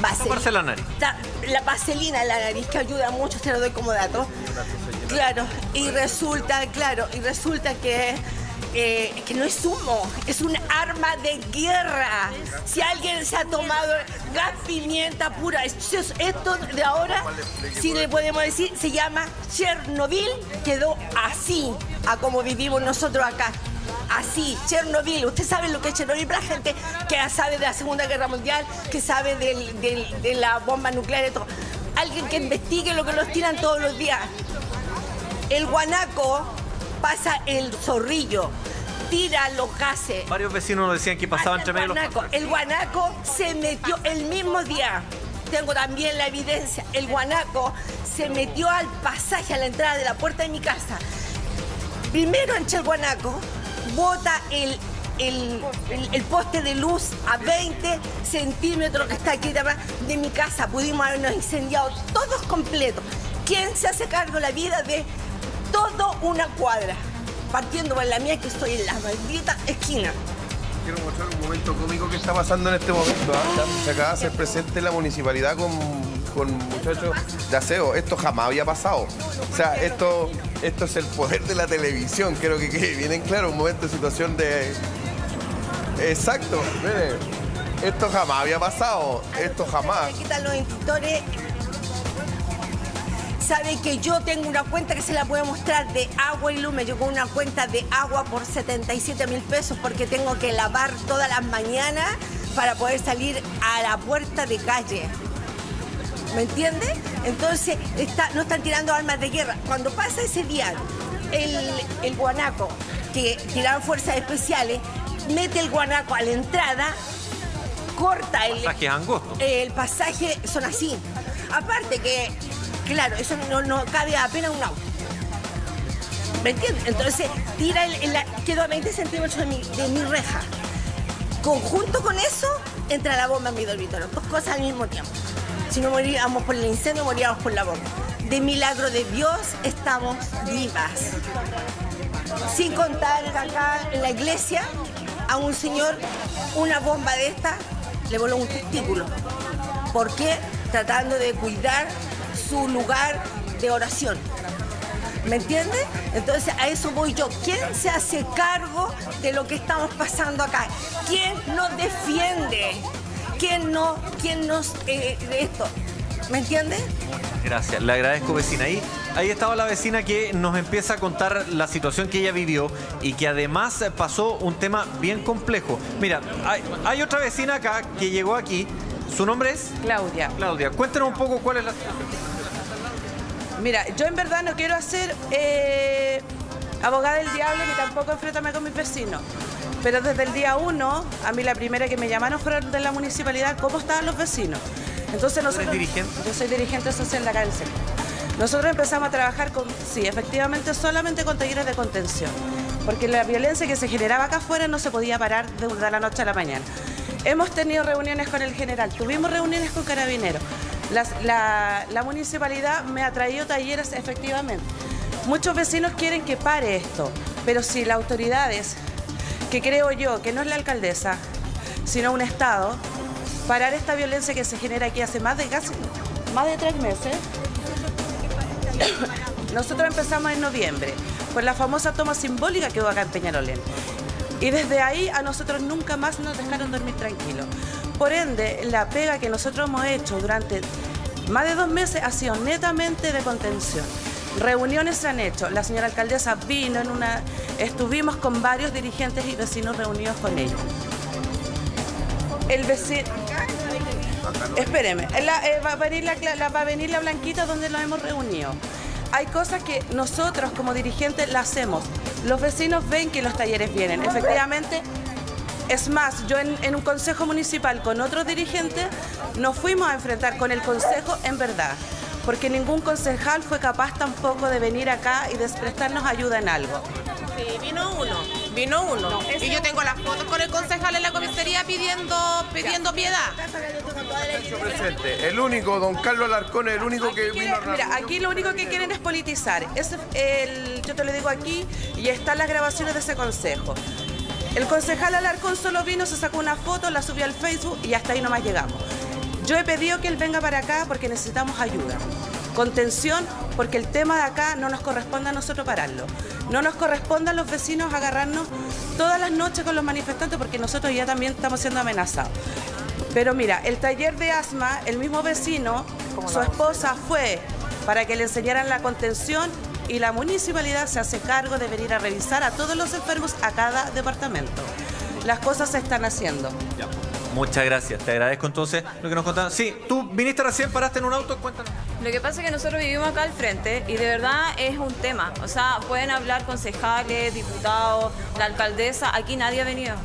vaselina. La vaselina en la nariz, que ayuda mucho, te lo doy como dato. Claro, y resulta que... que no es humo, es un arma de guerra. Si alguien se ha tomado gas pimienta pura, esto de ahora, si le podemos decir, se llama Chernobyl, quedó así, a como vivimos nosotros acá. Así, Chernobyl, usted sabe lo que es Chernobyl, para la gente que sabe de la Segunda Guerra Mundial, que sabe de la bomba nuclear y todo. Alguien que investigue lo que nos tiran todos los días. El guanaco pasa el zorrillo, tira los gases. Varios vecinos nos decían que pasaba entre medio los gases. El guanaco se metió el mismo día. Tengo también la evidencia. El guanaco se metió al pasaje, a la entrada de la puerta de mi casa. Primero entra el guanaco, bota el poste de luz a 20 centímetros que está aquí de mi casa. Pudimos habernos incendiado todos completos. ¿Quién se hace cargo la vida de todo una cuadra, partiendo por la mía, que estoy en la maldita esquina? Quiero mostrar un momento cómico que está pasando en este momento. Se acaba de hacer presente la municipalidad con muchachos de aseo. Esto jamás había pasado. O sea, esto es el poder de la televisión. Creo que quede bien en claro. Un momento de situación de... Exacto. Miren, esto jamás había pasado. Esto jamás. Me quitan los instructores. Sabe que yo tengo una cuenta que se la puedo mostrar de agua y luz. Me llegó una cuenta de agua por 77.000 pesos porque tengo que lavar todas las mañanas para poder salir a la puerta de calle. ¿Me entiende? Entonces no están tirando armas de guerra. Cuando pasa ese día, el guanaco, que tiraron fuerzas especiales, mete el guanaco a la entrada, corta el pasaje angosto. El pasaje son así. Aparte que... Claro, eso no cabe apenas un auto. ¿Me entiendes? Entonces, quedó a 20 centímetros de mi reja. Conjunto con eso, entra la bomba en mi dormitorio. Dos cosas al mismo tiempo. Si no moríamos por el incendio, moríamos por la bomba. De milagro de Dios, estamos vivas. Sin contar que acá en la iglesia, a un señor, una bomba de esta, le voló un testículo. ¿Por qué? Tratando de cuidar su lugar de oración. ¿Me entiende? Entonces a eso voy yo. ¿Quién se hace cargo de lo que estamos pasando acá? ¿Quién nos defiende? ¿Quién nos de esto? ¿Me entiende? Gracias, le agradezco, vecina. Ahí estaba la vecina que nos empieza a contar la situación que ella vivió y que además pasó un tema bien complejo. Mira, hay otra vecina acá que llegó aquí. ¿Su nombre es? Claudia. Claudia, cuéntanos un poco cuál es la situación. Mira, yo en verdad no quiero hacer abogada del diablo ni tampoco enfrentarme con mis vecinos. Pero desde el día 1, a mí la primera que me llamaron fueron de la municipalidad, ¿cómo estaban los vecinos? Entonces nosotros... ¿Eres dirigente? Yo soy dirigente social de acá del centro. Nosotros empezamos a trabajar con, sí, efectivamente, solamente con talleres de contención. Porque la violencia que se generaba acá afuera no se podía parar de la noche a la mañana. Hemos tenido reuniones con el general, tuvimos reuniones con Carabineros. La municipalidad me ha traído talleres, efectivamente. Muchos vecinos quieren que pare esto, pero si las autoridades, que creo yo que no es la alcaldesa, sino un Estado, parar esta violencia que se genera aquí hace más de casi, más de 3 meses. Nosotros empezamos en noviembre, con la famosa toma simbólica que hubo acá en Peñalolén. Y desde ahí a nosotros nunca más nos dejaron dormir tranquilos. Por ende, la pega que nosotros hemos hecho durante más de 2 meses ha sido netamente de contención. Reuniones se han hecho. La señora alcaldesa vino en una... Estuvimos con varios dirigentes y vecinos reunidos con ellos. El vecino... Espéreme. Va a venir la Blanquita donde lo hemos reunido. Hay cosas que nosotros como dirigentes las hacemos. Los vecinos ven que los talleres vienen. Efectivamente... Es más, yo en un consejo municipal con otros dirigentes nos fuimos a enfrentar con el consejo en verdad, porque ningún concejal fue capaz tampoco de venir acá y de prestarnos ayuda en algo. Sí, vino uno. No, y yo tengo las fotos con el concejal en la comisaría pidiendo piedad. El único, don Carlos Alarcón, es el único que vino a la... Mira, aquí lo único que quieren es politizar. Yo te lo digo aquí y están las grabaciones de ese consejo. El concejal Alarcón solo vino, se sacó una foto, la subió al Facebook y hasta ahí nomás llegamos. Yo he pedido que él venga para acá porque necesitamos ayuda, contención, porque el tema de acá no nos corresponde a nosotros pararlo. No nos corresponde a los vecinos agarrarnos todas las noches con los manifestantes porque nosotros ya también estamos siendo amenazados. Pero mira, el taller de asma, el mismo vecino, su esposa fue para que le enseñaran la contención. Y la municipalidad se hace cargo de venir a revisar a todos los enfermos a cada departamento. Las cosas se están haciendo. Ya. Muchas gracias, te agradezco entonces lo que nos contaron. Sí, tú viniste recién, paraste en un auto, cuéntanos. Lo que pasa es que nosotros vivimos acá al frente y de verdad es un tema. O sea, pueden hablar concejales, diputados, la alcaldesa, aquí nadie ha venido.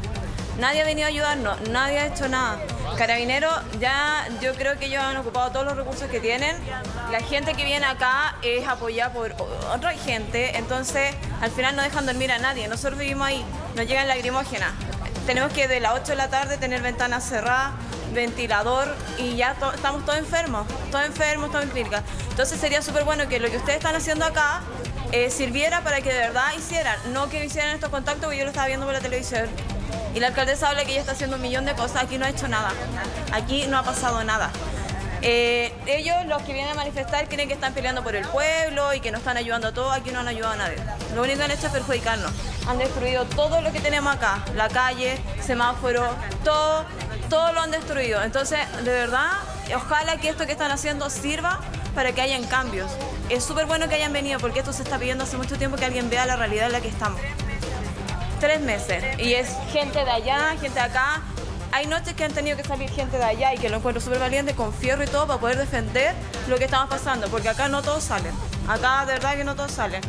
Nadie ha venido a ayudarnos, nadie ha hecho nada. Carabineros, ya yo creo que ellos han ocupado todos los recursos que tienen. La gente que viene acá es apoyada por otra gente, entonces al final no dejan dormir a nadie. Nosotros vivimos ahí, nos llegan lagrimógenas. Tenemos que de las 8 de la tarde tener ventanas cerradas, ventilador y ya estamos todos enfermos, todos en clínica. Entonces sería súper bueno que lo que ustedes están haciendo acá sirviera para que de verdad hicieran, no que hicieran estos contactos que yo lo estaba viendo por la televisión. Y la alcaldesa habla que ella está haciendo un millón de cosas, aquí no ha hecho nada, aquí no ha pasado nada. Ellos, los que vienen a manifestar, creen que están peleando por el pueblo y que nos están ayudando a todos, aquí no han ayudado a nadie. Lo único que han hecho es perjudicarnos. Han destruido todo lo que tenemos acá, la calle, semáforos, todo lo han destruido. Entonces, de verdad, ojalá que esto que están haciendo sirva para que hayan cambios. Es súper bueno que hayan venido porque esto se está pidiendo hace mucho tiempo, que alguien vea la realidad en la que estamos. 3 meses, y es gente de allá, gente de acá. Hay noches que han tenido que salir gente de allá y que lo encuentro súper valiente, con fierro y todo, para poder defender lo que estamos pasando, porque acá no todos salen, acá de verdad que no todos salen.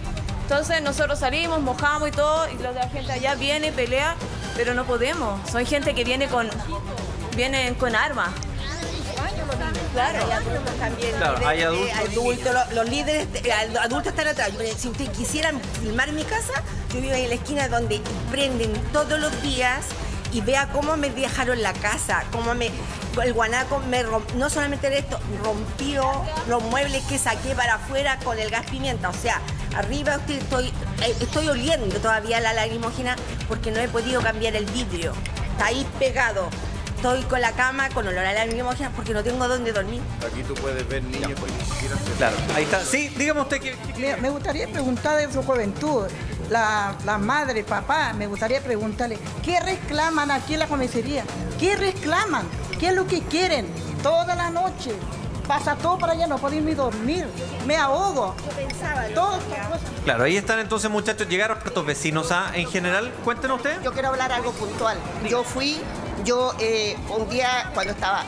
Entonces nosotros salimos, mojamos y todo, y la gente de allá viene, pelea, pero no podemos. Son gente que vienen con armas. Claro, hay adultos también. Claro, hay adultos. Los líderes adultos están atrás. Si ustedes quisieran filmar mi casa, yo vivo ahí en la esquina donde prenden todos los días y vea cómo me dejaron la casa, cómo me, el guanaco me rompió, no solamente esto, rompió los muebles que saqué para afuera con el gas pimienta. O sea, arriba estoy oliendo todavía la lagrimógena porque no he podido cambiar el vidrio. Está ahí pegado. Estoy con la cama con olor a la lagrimógena porque no tengo dónde dormir. Aquí tú puedes ver niños porque ni siquiera se... Claro, ahí está. Sí, dígame usted que... Me gustaría preguntar de su juventud, la madre, papá, me gustaría preguntarle, ¿qué reclaman aquí en la comisaría? ¿Qué reclaman? ¿Qué es lo que quieren? Toda la noche. Pasa todo para allá, no puedo irme a dormir, me ahogo. Yo pensaba, todo. Claro, ahí están entonces, muchachos, llegaron estos vecinos a, en general, cuéntenos ustedes. Yo quiero hablar algo puntual. Yo fui, un día cuando estaba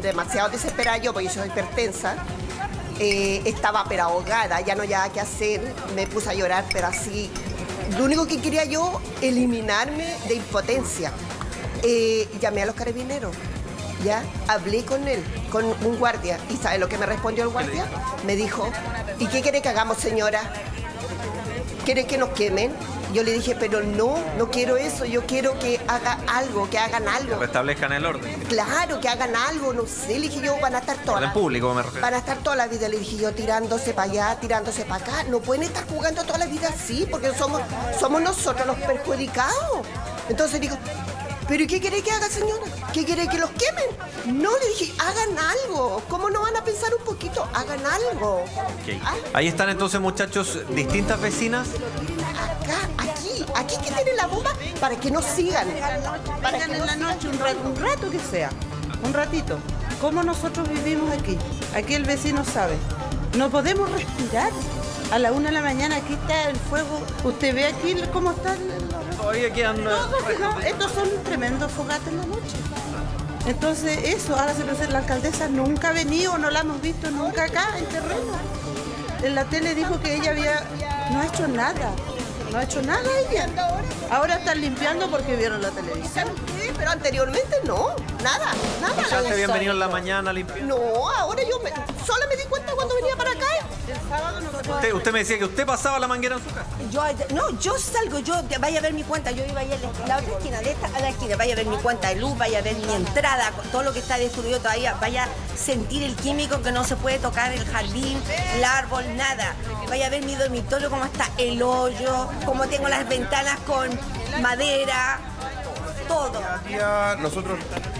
demasiado desesperada yo, porque yo soy hipertensa, estaba pero ahogada, ya no había qué hacer, me puse a llorar, pero así. Lo único que quería yo, eliminarme de impotencia. Llamé a los carabineros. Ya hablé con él, con un guardia. ¿Y sabe lo que me respondió el guardia? Me dijo, ¿y qué quiere que hagamos, señora? ¿Quiere que nos quemen? Yo le dije, pero no, no quiero eso. Yo quiero que haga algo, que hagan algo. Que restablezcan el orden. Claro, que hagan algo, no sé. Le dije yo, van a estar toda la vida. Público, me refiero. Van a estar toda la vida, le dije yo, tirándose para allá, tirándose para acá. No pueden estar jugando toda la vida así, porque somos nosotros los perjudicados. Entonces digo... ¿Pero qué quiere que haga, señora? ¿Qué quiere que los quemen? No, le dije, hagan algo. ¿Cómo no van a pensar un poquito? Hagan algo. Okay. ¿Ah? Ahí están entonces, muchachos, distintas vecinas. Acá, aquí que tiene la bomba para que no sigan. Para que en la noche, un rato que sea, un ratito. ¿Cómo nosotros vivimos aquí? Aquí el vecino sabe. No podemos respirar. A la 1 de la mañana aquí está el fuego. Usted ve aquí cómo está... Todavía quedan... Estos son tremendos fogates en la noche. Entonces eso, ahora se presenta la alcaldesa, nunca ha venido, no la hemos visto nunca acá en terreno. En la tele dijo que ella había... No ha hecho nada. No ha hecho nada ella. Ahora están limpiando porque vieron la televisión. Sí, pero anteriormente no, nada. ¿Ya se habían venido en la mañana a limpiar? No, ahora yo solo me di cuenta cuando venía para acá. Usted me decía que usted pasaba la manguera en su casa. Yo salgo, vaya a ver mi cuenta, yo iba a ir a la otra esquina, de esta a la esquina, vaya a ver mi cuenta de luz, vaya a ver mi entrada, todo lo que está destruido todavía, vaya a sentir el químico que no se puede tocar, el jardín, el árbol, nada. Vaya a ver mi dormitorio, cómo está el hoyo, cómo tengo las ventanas con madera, todo.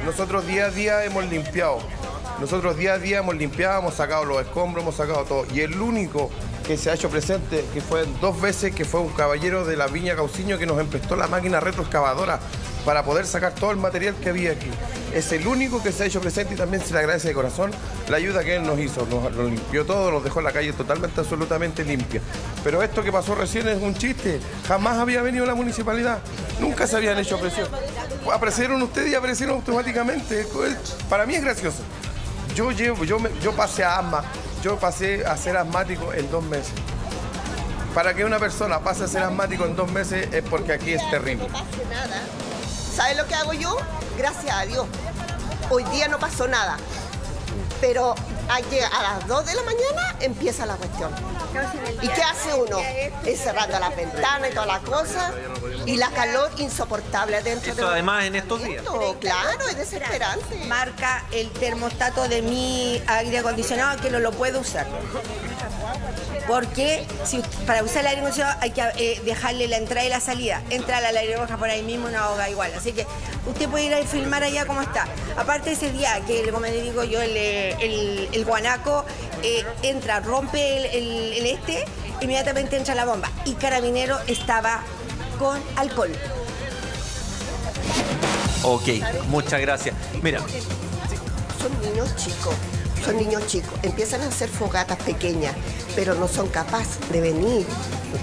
Nosotros día a día hemos limpiado. Nosotros día a día hemos limpiado, hemos sacado los escombros, hemos sacado todo. Y el único que se ha hecho presente, que fue 2 veces, que fue un caballero de la Viña Cauciño que nos emprestó la máquina retroexcavadora para poder sacar todo el material que había aquí. Es el único que se ha hecho presente y también se le agradece de corazón la ayuda que él nos hizo. Nos limpió todo, nos dejó la calle totalmente, absolutamente limpia. Pero esto que pasó recién es un chiste. Jamás había venido la municipalidad. Nunca se habían hecho presión. Aparecieron ustedes y aparecieron automáticamente. Para mí es gracioso. Yo pasé a asma, yo pasé a ser asmático en 2 meses. Para que una persona pase a ser asmático en 2 meses es porque aquí es terrible. No pase nada. ¿Sabes lo que hago yo? Gracias a Dios. Hoy día no pasó nada. Pero a las 2 de la mañana empieza la cuestión. ¿Y qué hace uno? Es cerrando las ventanas y todas las cosas. Y la calor insoportable dentro. Esto de además en estos días. Claro, es desesperante. Marca el termostato de mi aire acondicionado que no lo puedo usar. Porque para usar el aire acondicionado hay que dejarle la entrada y la salida. Entra la aire roja por ahí mismo, una ahoga igual. Así que usted puede ir a filmar allá cómo está. Aparte ese día que, como le digo yo, el guanaco entra, rompe el este, inmediatamente entra la bomba. Y Carabinero estaba con alcohol. Ok, muchas gracias. Mira. Son niños chicos, empiezan a hacer fogatas pequeñas, pero no son capaces de venir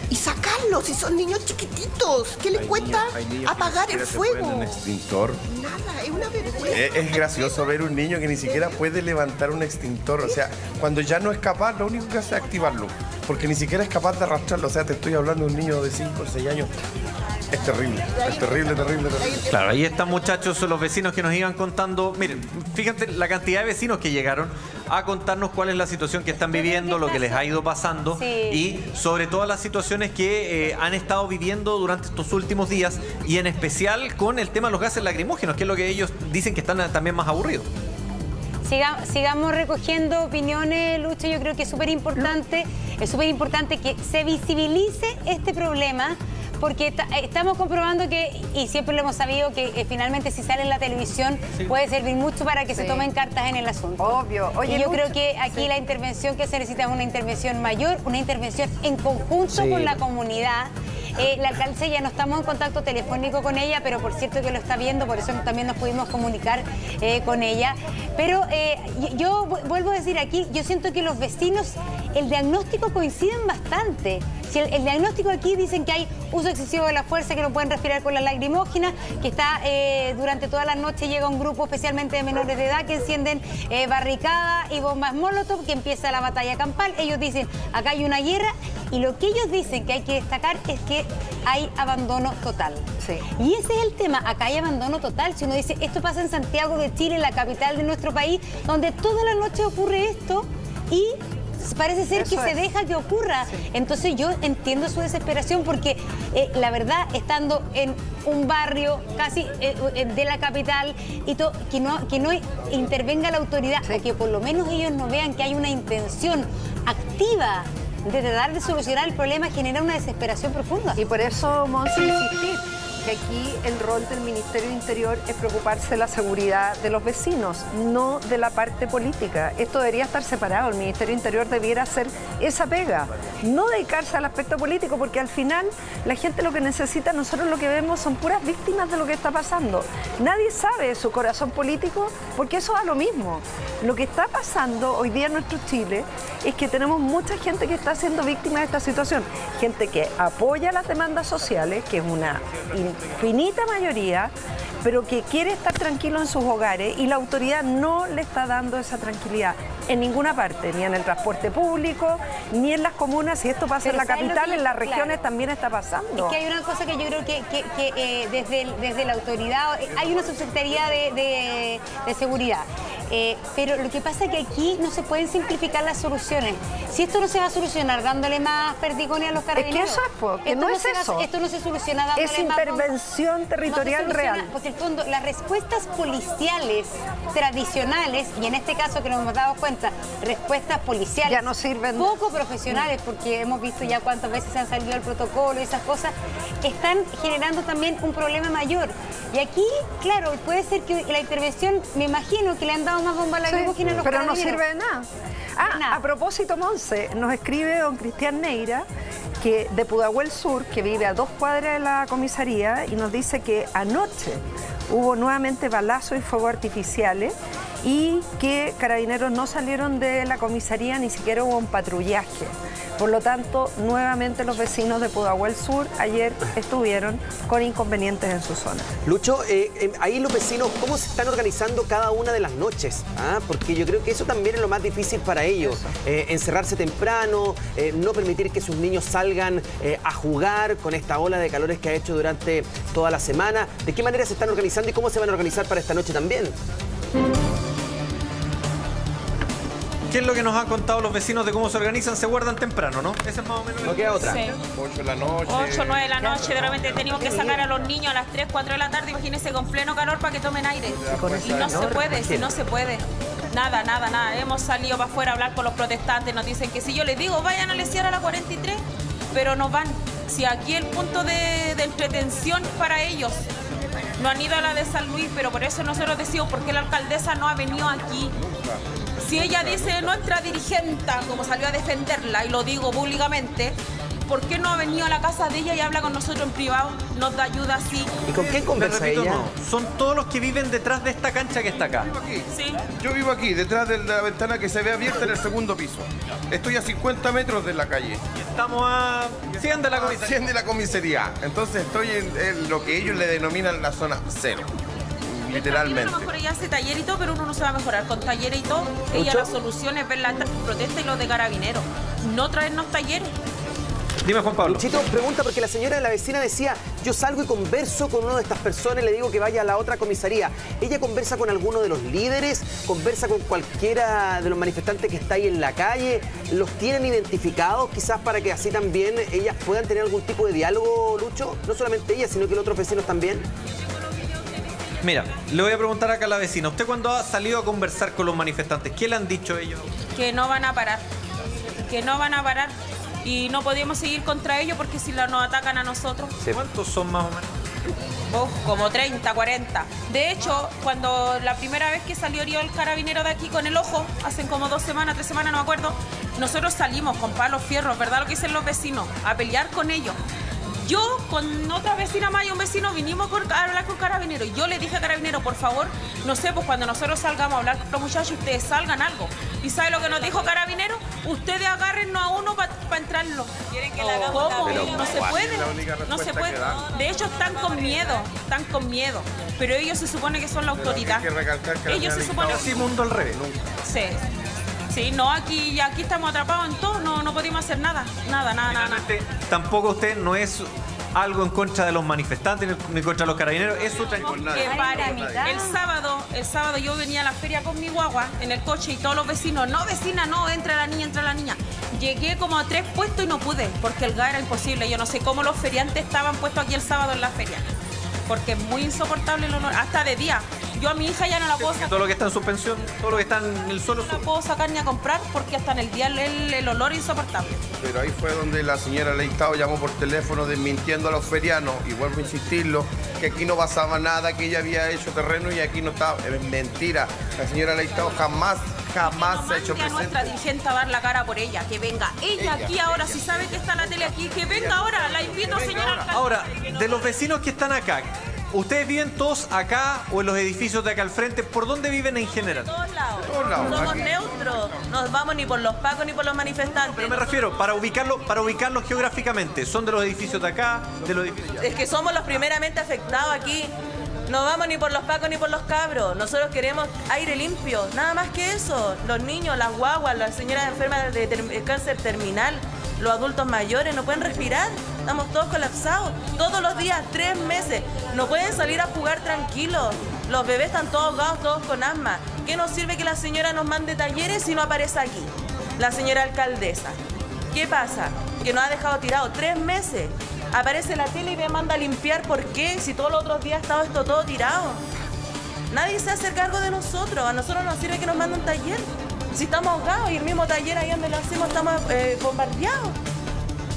y sacarlos, si son niños chiquititos. ¿Qué les cuesta apagar el fuego? Un extintor. Nada, es una vergüenza. Es gracioso ver un niño que ni siquiera puede levantar un extintor, o sea, cuando ya no es capaz, lo único que hace es activarlo, porque ni siquiera es capaz de arrastrarlo, o sea, te estoy hablando de un niño de 5 o 6 años. Es terrible, es terrible. Claro, ahí están, muchachos, los vecinos que nos iban contando. Miren, fíjate la cantidad de vecinos que llegaron a contarnos cuál es la situación que están viviendo, lo que les ha ido pasando, sí, y sobre todo las situaciones que han estado viviendo durante estos últimos días, y en especial con el tema de los gases lacrimógenos, que es lo que ellos dicen que están también más aburridos. Sigamos recogiendo opiniones, Lucho. Yo creo que es súper importante, que se visibilice este problema, porque estamos comprobando que, y siempre lo hemos sabido, que finalmente si sale en la televisión, sí, puede servir mucho para que, sí, se tomen cartas en el asunto. Obvio. Oye, y yo creo que aquí, sí, la intervención que se necesita es una intervención mayor, una intervención en conjunto, sí, con la comunidad. La alcaldesa, ya no estamos en contacto telefónico con ella, pero por cierto que lo está viendo, por eso también nos pudimos comunicar con ella. Pero yo vuelvo a decir aquí, yo siento que los vecinos, el diagnóstico coinciden bastante. Si el diagnóstico aquí dicen que hay uso excesivo de la fuerza, que no pueden respirar con la lacrimógena, que está durante toda la noche llega un grupo especialmente de menores de edad que encienden barricadas y bombas molotov, que empieza la batalla campal. Ellos dicen, acá hay una guerra, y lo que ellos dicen que hay que destacar es que hay abandono total. Sí. Y ese es el tema, acá hay abandono total. Si uno dice, esto pasa en Santiago de Chile, en la capital de nuestro país, donde toda la noche ocurre esto y parece ser que se deja que ocurra. Sí. Entonces yo entiendo su desesperación, porque la verdad, estando en un barrio casi de la capital y todo, que no intervenga la autoridad, sí, o que por lo menos ellos no vean que hay una intención activa de tratar de solucionar el problema, genera una desesperación profunda. Y por eso, Monse, insistir que aquí el rol del Ministerio del Interior es preocuparse de la seguridad de los vecinos, no de la parte política. Esto debería estar separado. El Ministerio del Interior debiera hacer esa pega, no dedicarse al aspecto político, porque al final la gente lo que necesita, nosotros lo que vemos son puras víctimas de lo que está pasando. Nadie sabe su corazón político, porque eso da lo mismo. Lo que está pasando hoy día en nuestro Chile es que tenemos mucha gente que está siendo víctima de esta situación. Gente que apoya las demandas sociales, que es una infinita mayoría, pero que quiere estar tranquilo en sus hogares, y la autoridad no le está dando esa tranquilidad en ninguna parte, ni en el transporte público, ni en las comunas. Si esto pasa pero en la capital, en las regiones, claro, también está pasando. Es que hay una cosa que yo creo que desde la autoridad, hay una subsecretaría de seguridad, pero lo que pasa es que aquí no se pueden simplificar las soluciones. Si esto no se va a solucionar dándole más perdigones a los carabineros, es que eso es porque no es eso. Esto no se soluciona dándole más. Es intervención territorial real. Porque en el fondo las respuestas policiales tradicionales, y en este caso que nos hemos dado cuenta, respuestas policiales ya no sirven, poco profesionales, porque hemos visto ya cuántas veces han salido el protocolo y esas cosas, están generando también un problema mayor. Y aquí, claro, puede ser que la intervención, me imagino que le han dado más bombas a la lacrimógena, sí, pero no sirve de nada. Ah, nada. A propósito, Monse, nos escribe don Cristian Neira, que de Pudahuel Sur, que vive a 2 cuadras de la comisaría, y nos dice que anoche hubo nuevamente balazos y fuegos artificiales, y que carabineros no salieron de la comisaría, ni siquiera hubo un patrullaje. Por lo tanto, nuevamente los vecinos de Pudahuel Sur ayer estuvieron con inconvenientes en su zona. Lucho, ahí los vecinos, ¿cómo se están organizando cada una de las noches? ¿Ah? Porque yo creo que eso también es lo más difícil para ellos. Encerrarse temprano, no permitir que sus niños salgan a jugar con esta ola de calores que ha hecho durante toda la semana. ¿De qué manera se están organizando y cómo se van a organizar para esta noche también? ¿Qué es lo que nos han contado los vecinos de cómo se organizan? Se guardan temprano, ¿no? Esa es más o menos... ¿No queda otra? Sí. 8 de la noche... 8, 9 de la noche, de repente tenemos que sacar a los niños a las 3, 4 de la tarde, imagínense, con pleno calor, para que tomen aire. Y no se puede, si no se puede. Nada, nada, nada. Hemos salido para afuera a hablar con los protestantes, nos dicen que si yo les digo, vayan a la sierra a la 43, pero no van. Si aquí el punto de entretención para ellos... No han ido a la de San Luis, pero por eso nosotros decimos, ¿por qué la alcaldesa no ha venido aquí? Si ella dice, nuestra dirigente, como salió a defenderla, y lo digo públicamente, ¿por qué no ha venido a la casa de ella y habla con nosotros en privado? Nos da ayuda así. ¿Y con quién conversa ella? No. Son todos los que viven detrás de esta cancha que está acá. Yo vivo aquí, ¿sí? Yo vivo aquí, detrás de la ventana que se ve abierta en el segundo piso. Estoy a 50 metros de la calle. Estamos a 100 de la comisaría. 100 de la comisaría. Entonces estoy en lo que ellos le denominan la zona cero. Literalmente. Uno a lo mejor ella hace taller y todo, pero uno no se va a mejorar con talleres y todo. Ella, la solución es ver la protesta y los de carabineros. No traernos talleres. Dime, Juan Pablo. Luchito, pregunta, porque la señora de la vecina decía, yo salgo y converso con una de estas personas y le digo que vaya a la otra comisaría. ¿Ella conversa con alguno de los líderes? ¿Conversa con cualquiera de los manifestantes que está ahí en la calle? ¿Los tienen identificados quizás para que así también ellas puedan tener algún tipo de diálogo, Lucho? No solamente ellas, sino que los otros vecinos también. Mira, le voy a preguntar acá a la vecina. ¿Usted cuando ha salido a conversar con los manifestantes, qué le han dicho ellos? Que no van a parar. Que no van a parar. Y no podemos seguir contra ellos porque si nos atacan a nosotros. Sí. ¿Cuántos son más o menos? Como 30, 40. De hecho, cuando la primera vez que salió el carabinero de aquí con el ojo, hace como 2 semanas, 3 semanas, no me acuerdo, nosotros salimos con palos fierros, ¿verdad? Lo que dicen los vecinos, a pelear con ellos. Yo con otra vecina más y un vecino vinimos a hablar con carabineros. Yo le dije a carabineros, por favor, no sé, pues cuando nosotros salgamos a hablar con los muchachos, ustedes salgan algo. ¿Y sabe lo que nos dijo carabineros? Ustedes agárrennos a uno para entrarlo. ¿Quieren que le hagamos? ¿Cómo? No se puede. No se puede. De hecho, están con miedo. Están con miedo. Pero ellos se supone que son la autoridad. Ellos se supone que... mundo al revés. Sí. Sí, no, aquí estamos atrapados en todo, no podemos hacer nada, nada. Tampoco usted no es algo en contra de los manifestantes ni contra los carabineros, eso tranquilo. El sábado yo venía a la feria con mi guagua en el coche y todos los vecinos, no vecina, no, entra la niña. Llegué como a 3 puestos y no pude, porque el gas era imposible, yo no sé cómo los feriantes estaban puestos aquí el sábado en la feria. Porque es muy insoportable el olor, hasta de día. Yo a mi hija ya no la puedo sacar. Todo lo que está en suspensión, todo lo que está en el suelo. No la puedo sacar ni a comprar porque hasta en el día el olor es insoportable. Pero ahí fue donde la señora Leitao llamó por teléfono desmintiendo a los ferianos, y vuelvo a insistirlo, que aquí no pasaba nada, que ella había hecho terreno y aquí no estaba. Es mentira. La señora Leitao jamás se ha hecho presente. A nuestra dirigente a dar la cara por ella, que venga ella aquí ahora, si sabe que está la tele aquí, que venga ahora, la invito, señora alcalde. Ahora, de los vecinos que están acá, ¿ustedes viven todos acá o en los edificios de acá al frente? ¿Por dónde viven en general? De todos lados. Somos neutros. No vamos ni por los pacos ni por los manifestantes. No, pero me refiero, para ubicarlos geográficamente. ¿Son de los edificios de acá? De los edificios. Es que somos los primeramente afectados aquí. No vamos ni por los pacos ni por los cabros. Nosotros queremos aire limpio. Nada más que eso. Los niños, las guaguas, las señoras enfermas de cáncer terminal, los adultos mayores no pueden respirar. Estamos todos colapsados. Todos los días, 3 meses. No pueden salir a jugar tranquilos. Los bebés están todos ahogados, todos con asma. ¿Qué nos sirve que la señora nos mande talleres si no aparece aquí? La señora alcaldesa. ¿Qué pasa? Que nos ha dejado tirado 3 meses. Aparece la tele y me manda a limpiar. ¿Por qué? Si todos los otros días ha estado esto todo tirado. Nadie se hace cargo de nosotros. A nosotros nos sirve que nos manden taller. Si estamos ahogados y el mismo taller ahí donde lo hacemos estamos bombardeados.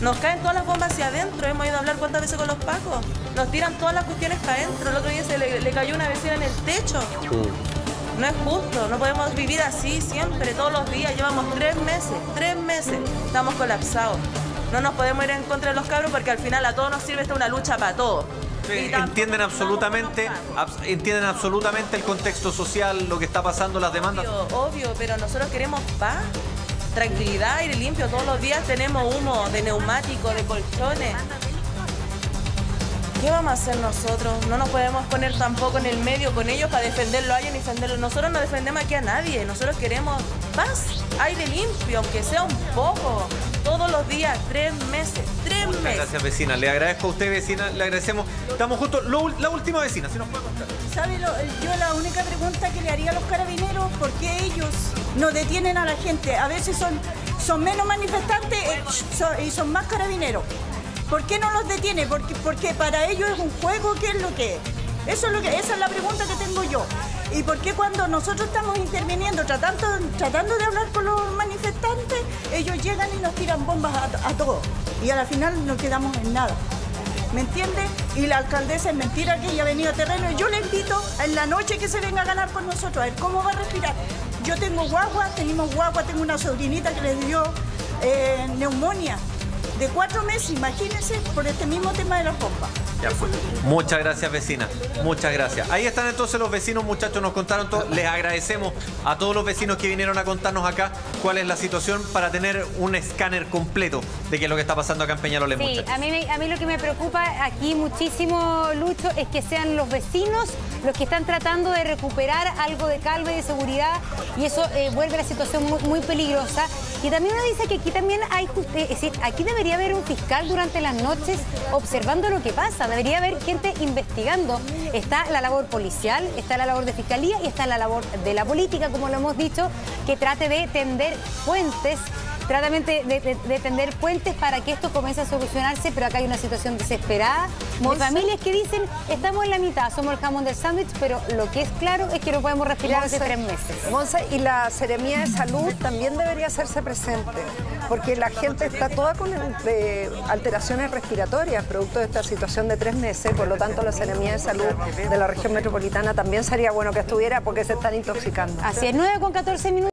Nos caen todas las bombas hacia adentro. Hemos ido a hablar cuántas veces con los pacos. Nos tiran todas las cuestiones para adentro. El otro día se le cayó una vecina en el techo. No es justo. No podemos vivir así siempre, todos los días. Llevamos 3 meses. Estamos colapsados. No nos podemos ir en contra de los cabros porque al final a todos nos sirve, esta una lucha para todos. Entienden absolutamente el contexto social, lo que está pasando, las demandas. Obvio, pero nosotros queremos paz, tranquilidad, aire limpio. Todos los días tenemos humo de neumáticos, de colchones. ¿Qué vamos a hacer nosotros? No nos podemos poner tampoco en el medio con ellos para defenderlo a ellos ni defenderlo. Nosotros no defendemos aquí a nadie. Nosotros queremos paz, aire limpio, aunque sea un poco. Todos los días, 3 meses, 3 meses. Muchas gracias, vecina. Le agradezco a usted, vecina, le agradecemos. Estamos justo, la última vecina, si nos puede contar. ¿Sabe? Yo la única pregunta que le haría a los carabineros, ¿por qué ellos no detienen a la gente? A veces son menos manifestantes y son más carabineros. ¿Por qué no los detiene? Porque para ellos es un juego, ¿qué es lo que es? Esa es la pregunta que tengo yo. ¿Y por qué cuando nosotros estamos interviniendo, tratando de hablar con los manifestantes, ellos llegan y nos tiran bombas a todos? Y a la final no quedamos en nada. ¿Me entiendes? Y la alcaldesa es mentira que ella ha venido a terreno. Y yo le invito en la noche que se venga a ganar con nosotros, a ver cómo va a respirar. Yo tengo guagua, tengo una sobrinita que le dio neumonía de 4 meses, imagínense, por este mismo tema de las bombas. Ya fue. Muchas gracias, vecina. Muchas gracias. Ahí están entonces los vecinos, muchachos, nos contaron todo. Les agradecemos a todos los vecinos que vinieron a contarnos acá cuál es la situación para tener un escáner completo de qué es lo que está pasando acá en Peñalolén, sí, muchachos. A mí lo que me preocupa aquí muchísimo, Lucho, es que sean los vecinos los que están tratando de recuperar algo de calma y de seguridad, y eso vuelve a la situación muy, muy peligrosa. Y también uno dice que aquí también hay justicia, es decir, aquí debería haber un fiscal durante las noches observando lo que pasa, debería haber gente investigando. Está la labor policial, está la labor de fiscalía y está la labor de la política, como lo hemos dicho, que trate de tender puentes. Tratan de tender puentes para que esto comience a solucionarse, pero acá hay una situación desesperada. Hay familias que dicen, estamos en la mitad, somos el jamón del sándwich, pero lo que es claro es que no podemos respirar hace 3 meses. Monse, y la Seremía de Salud también debería hacerse presente, porque la gente está toda con alteraciones respiratorias producto de esta situación de 3 meses, por lo tanto la Seremía de Salud de la región metropolitana también sería bueno que estuviera porque se están intoxicando. Así es, 9:14 minutos.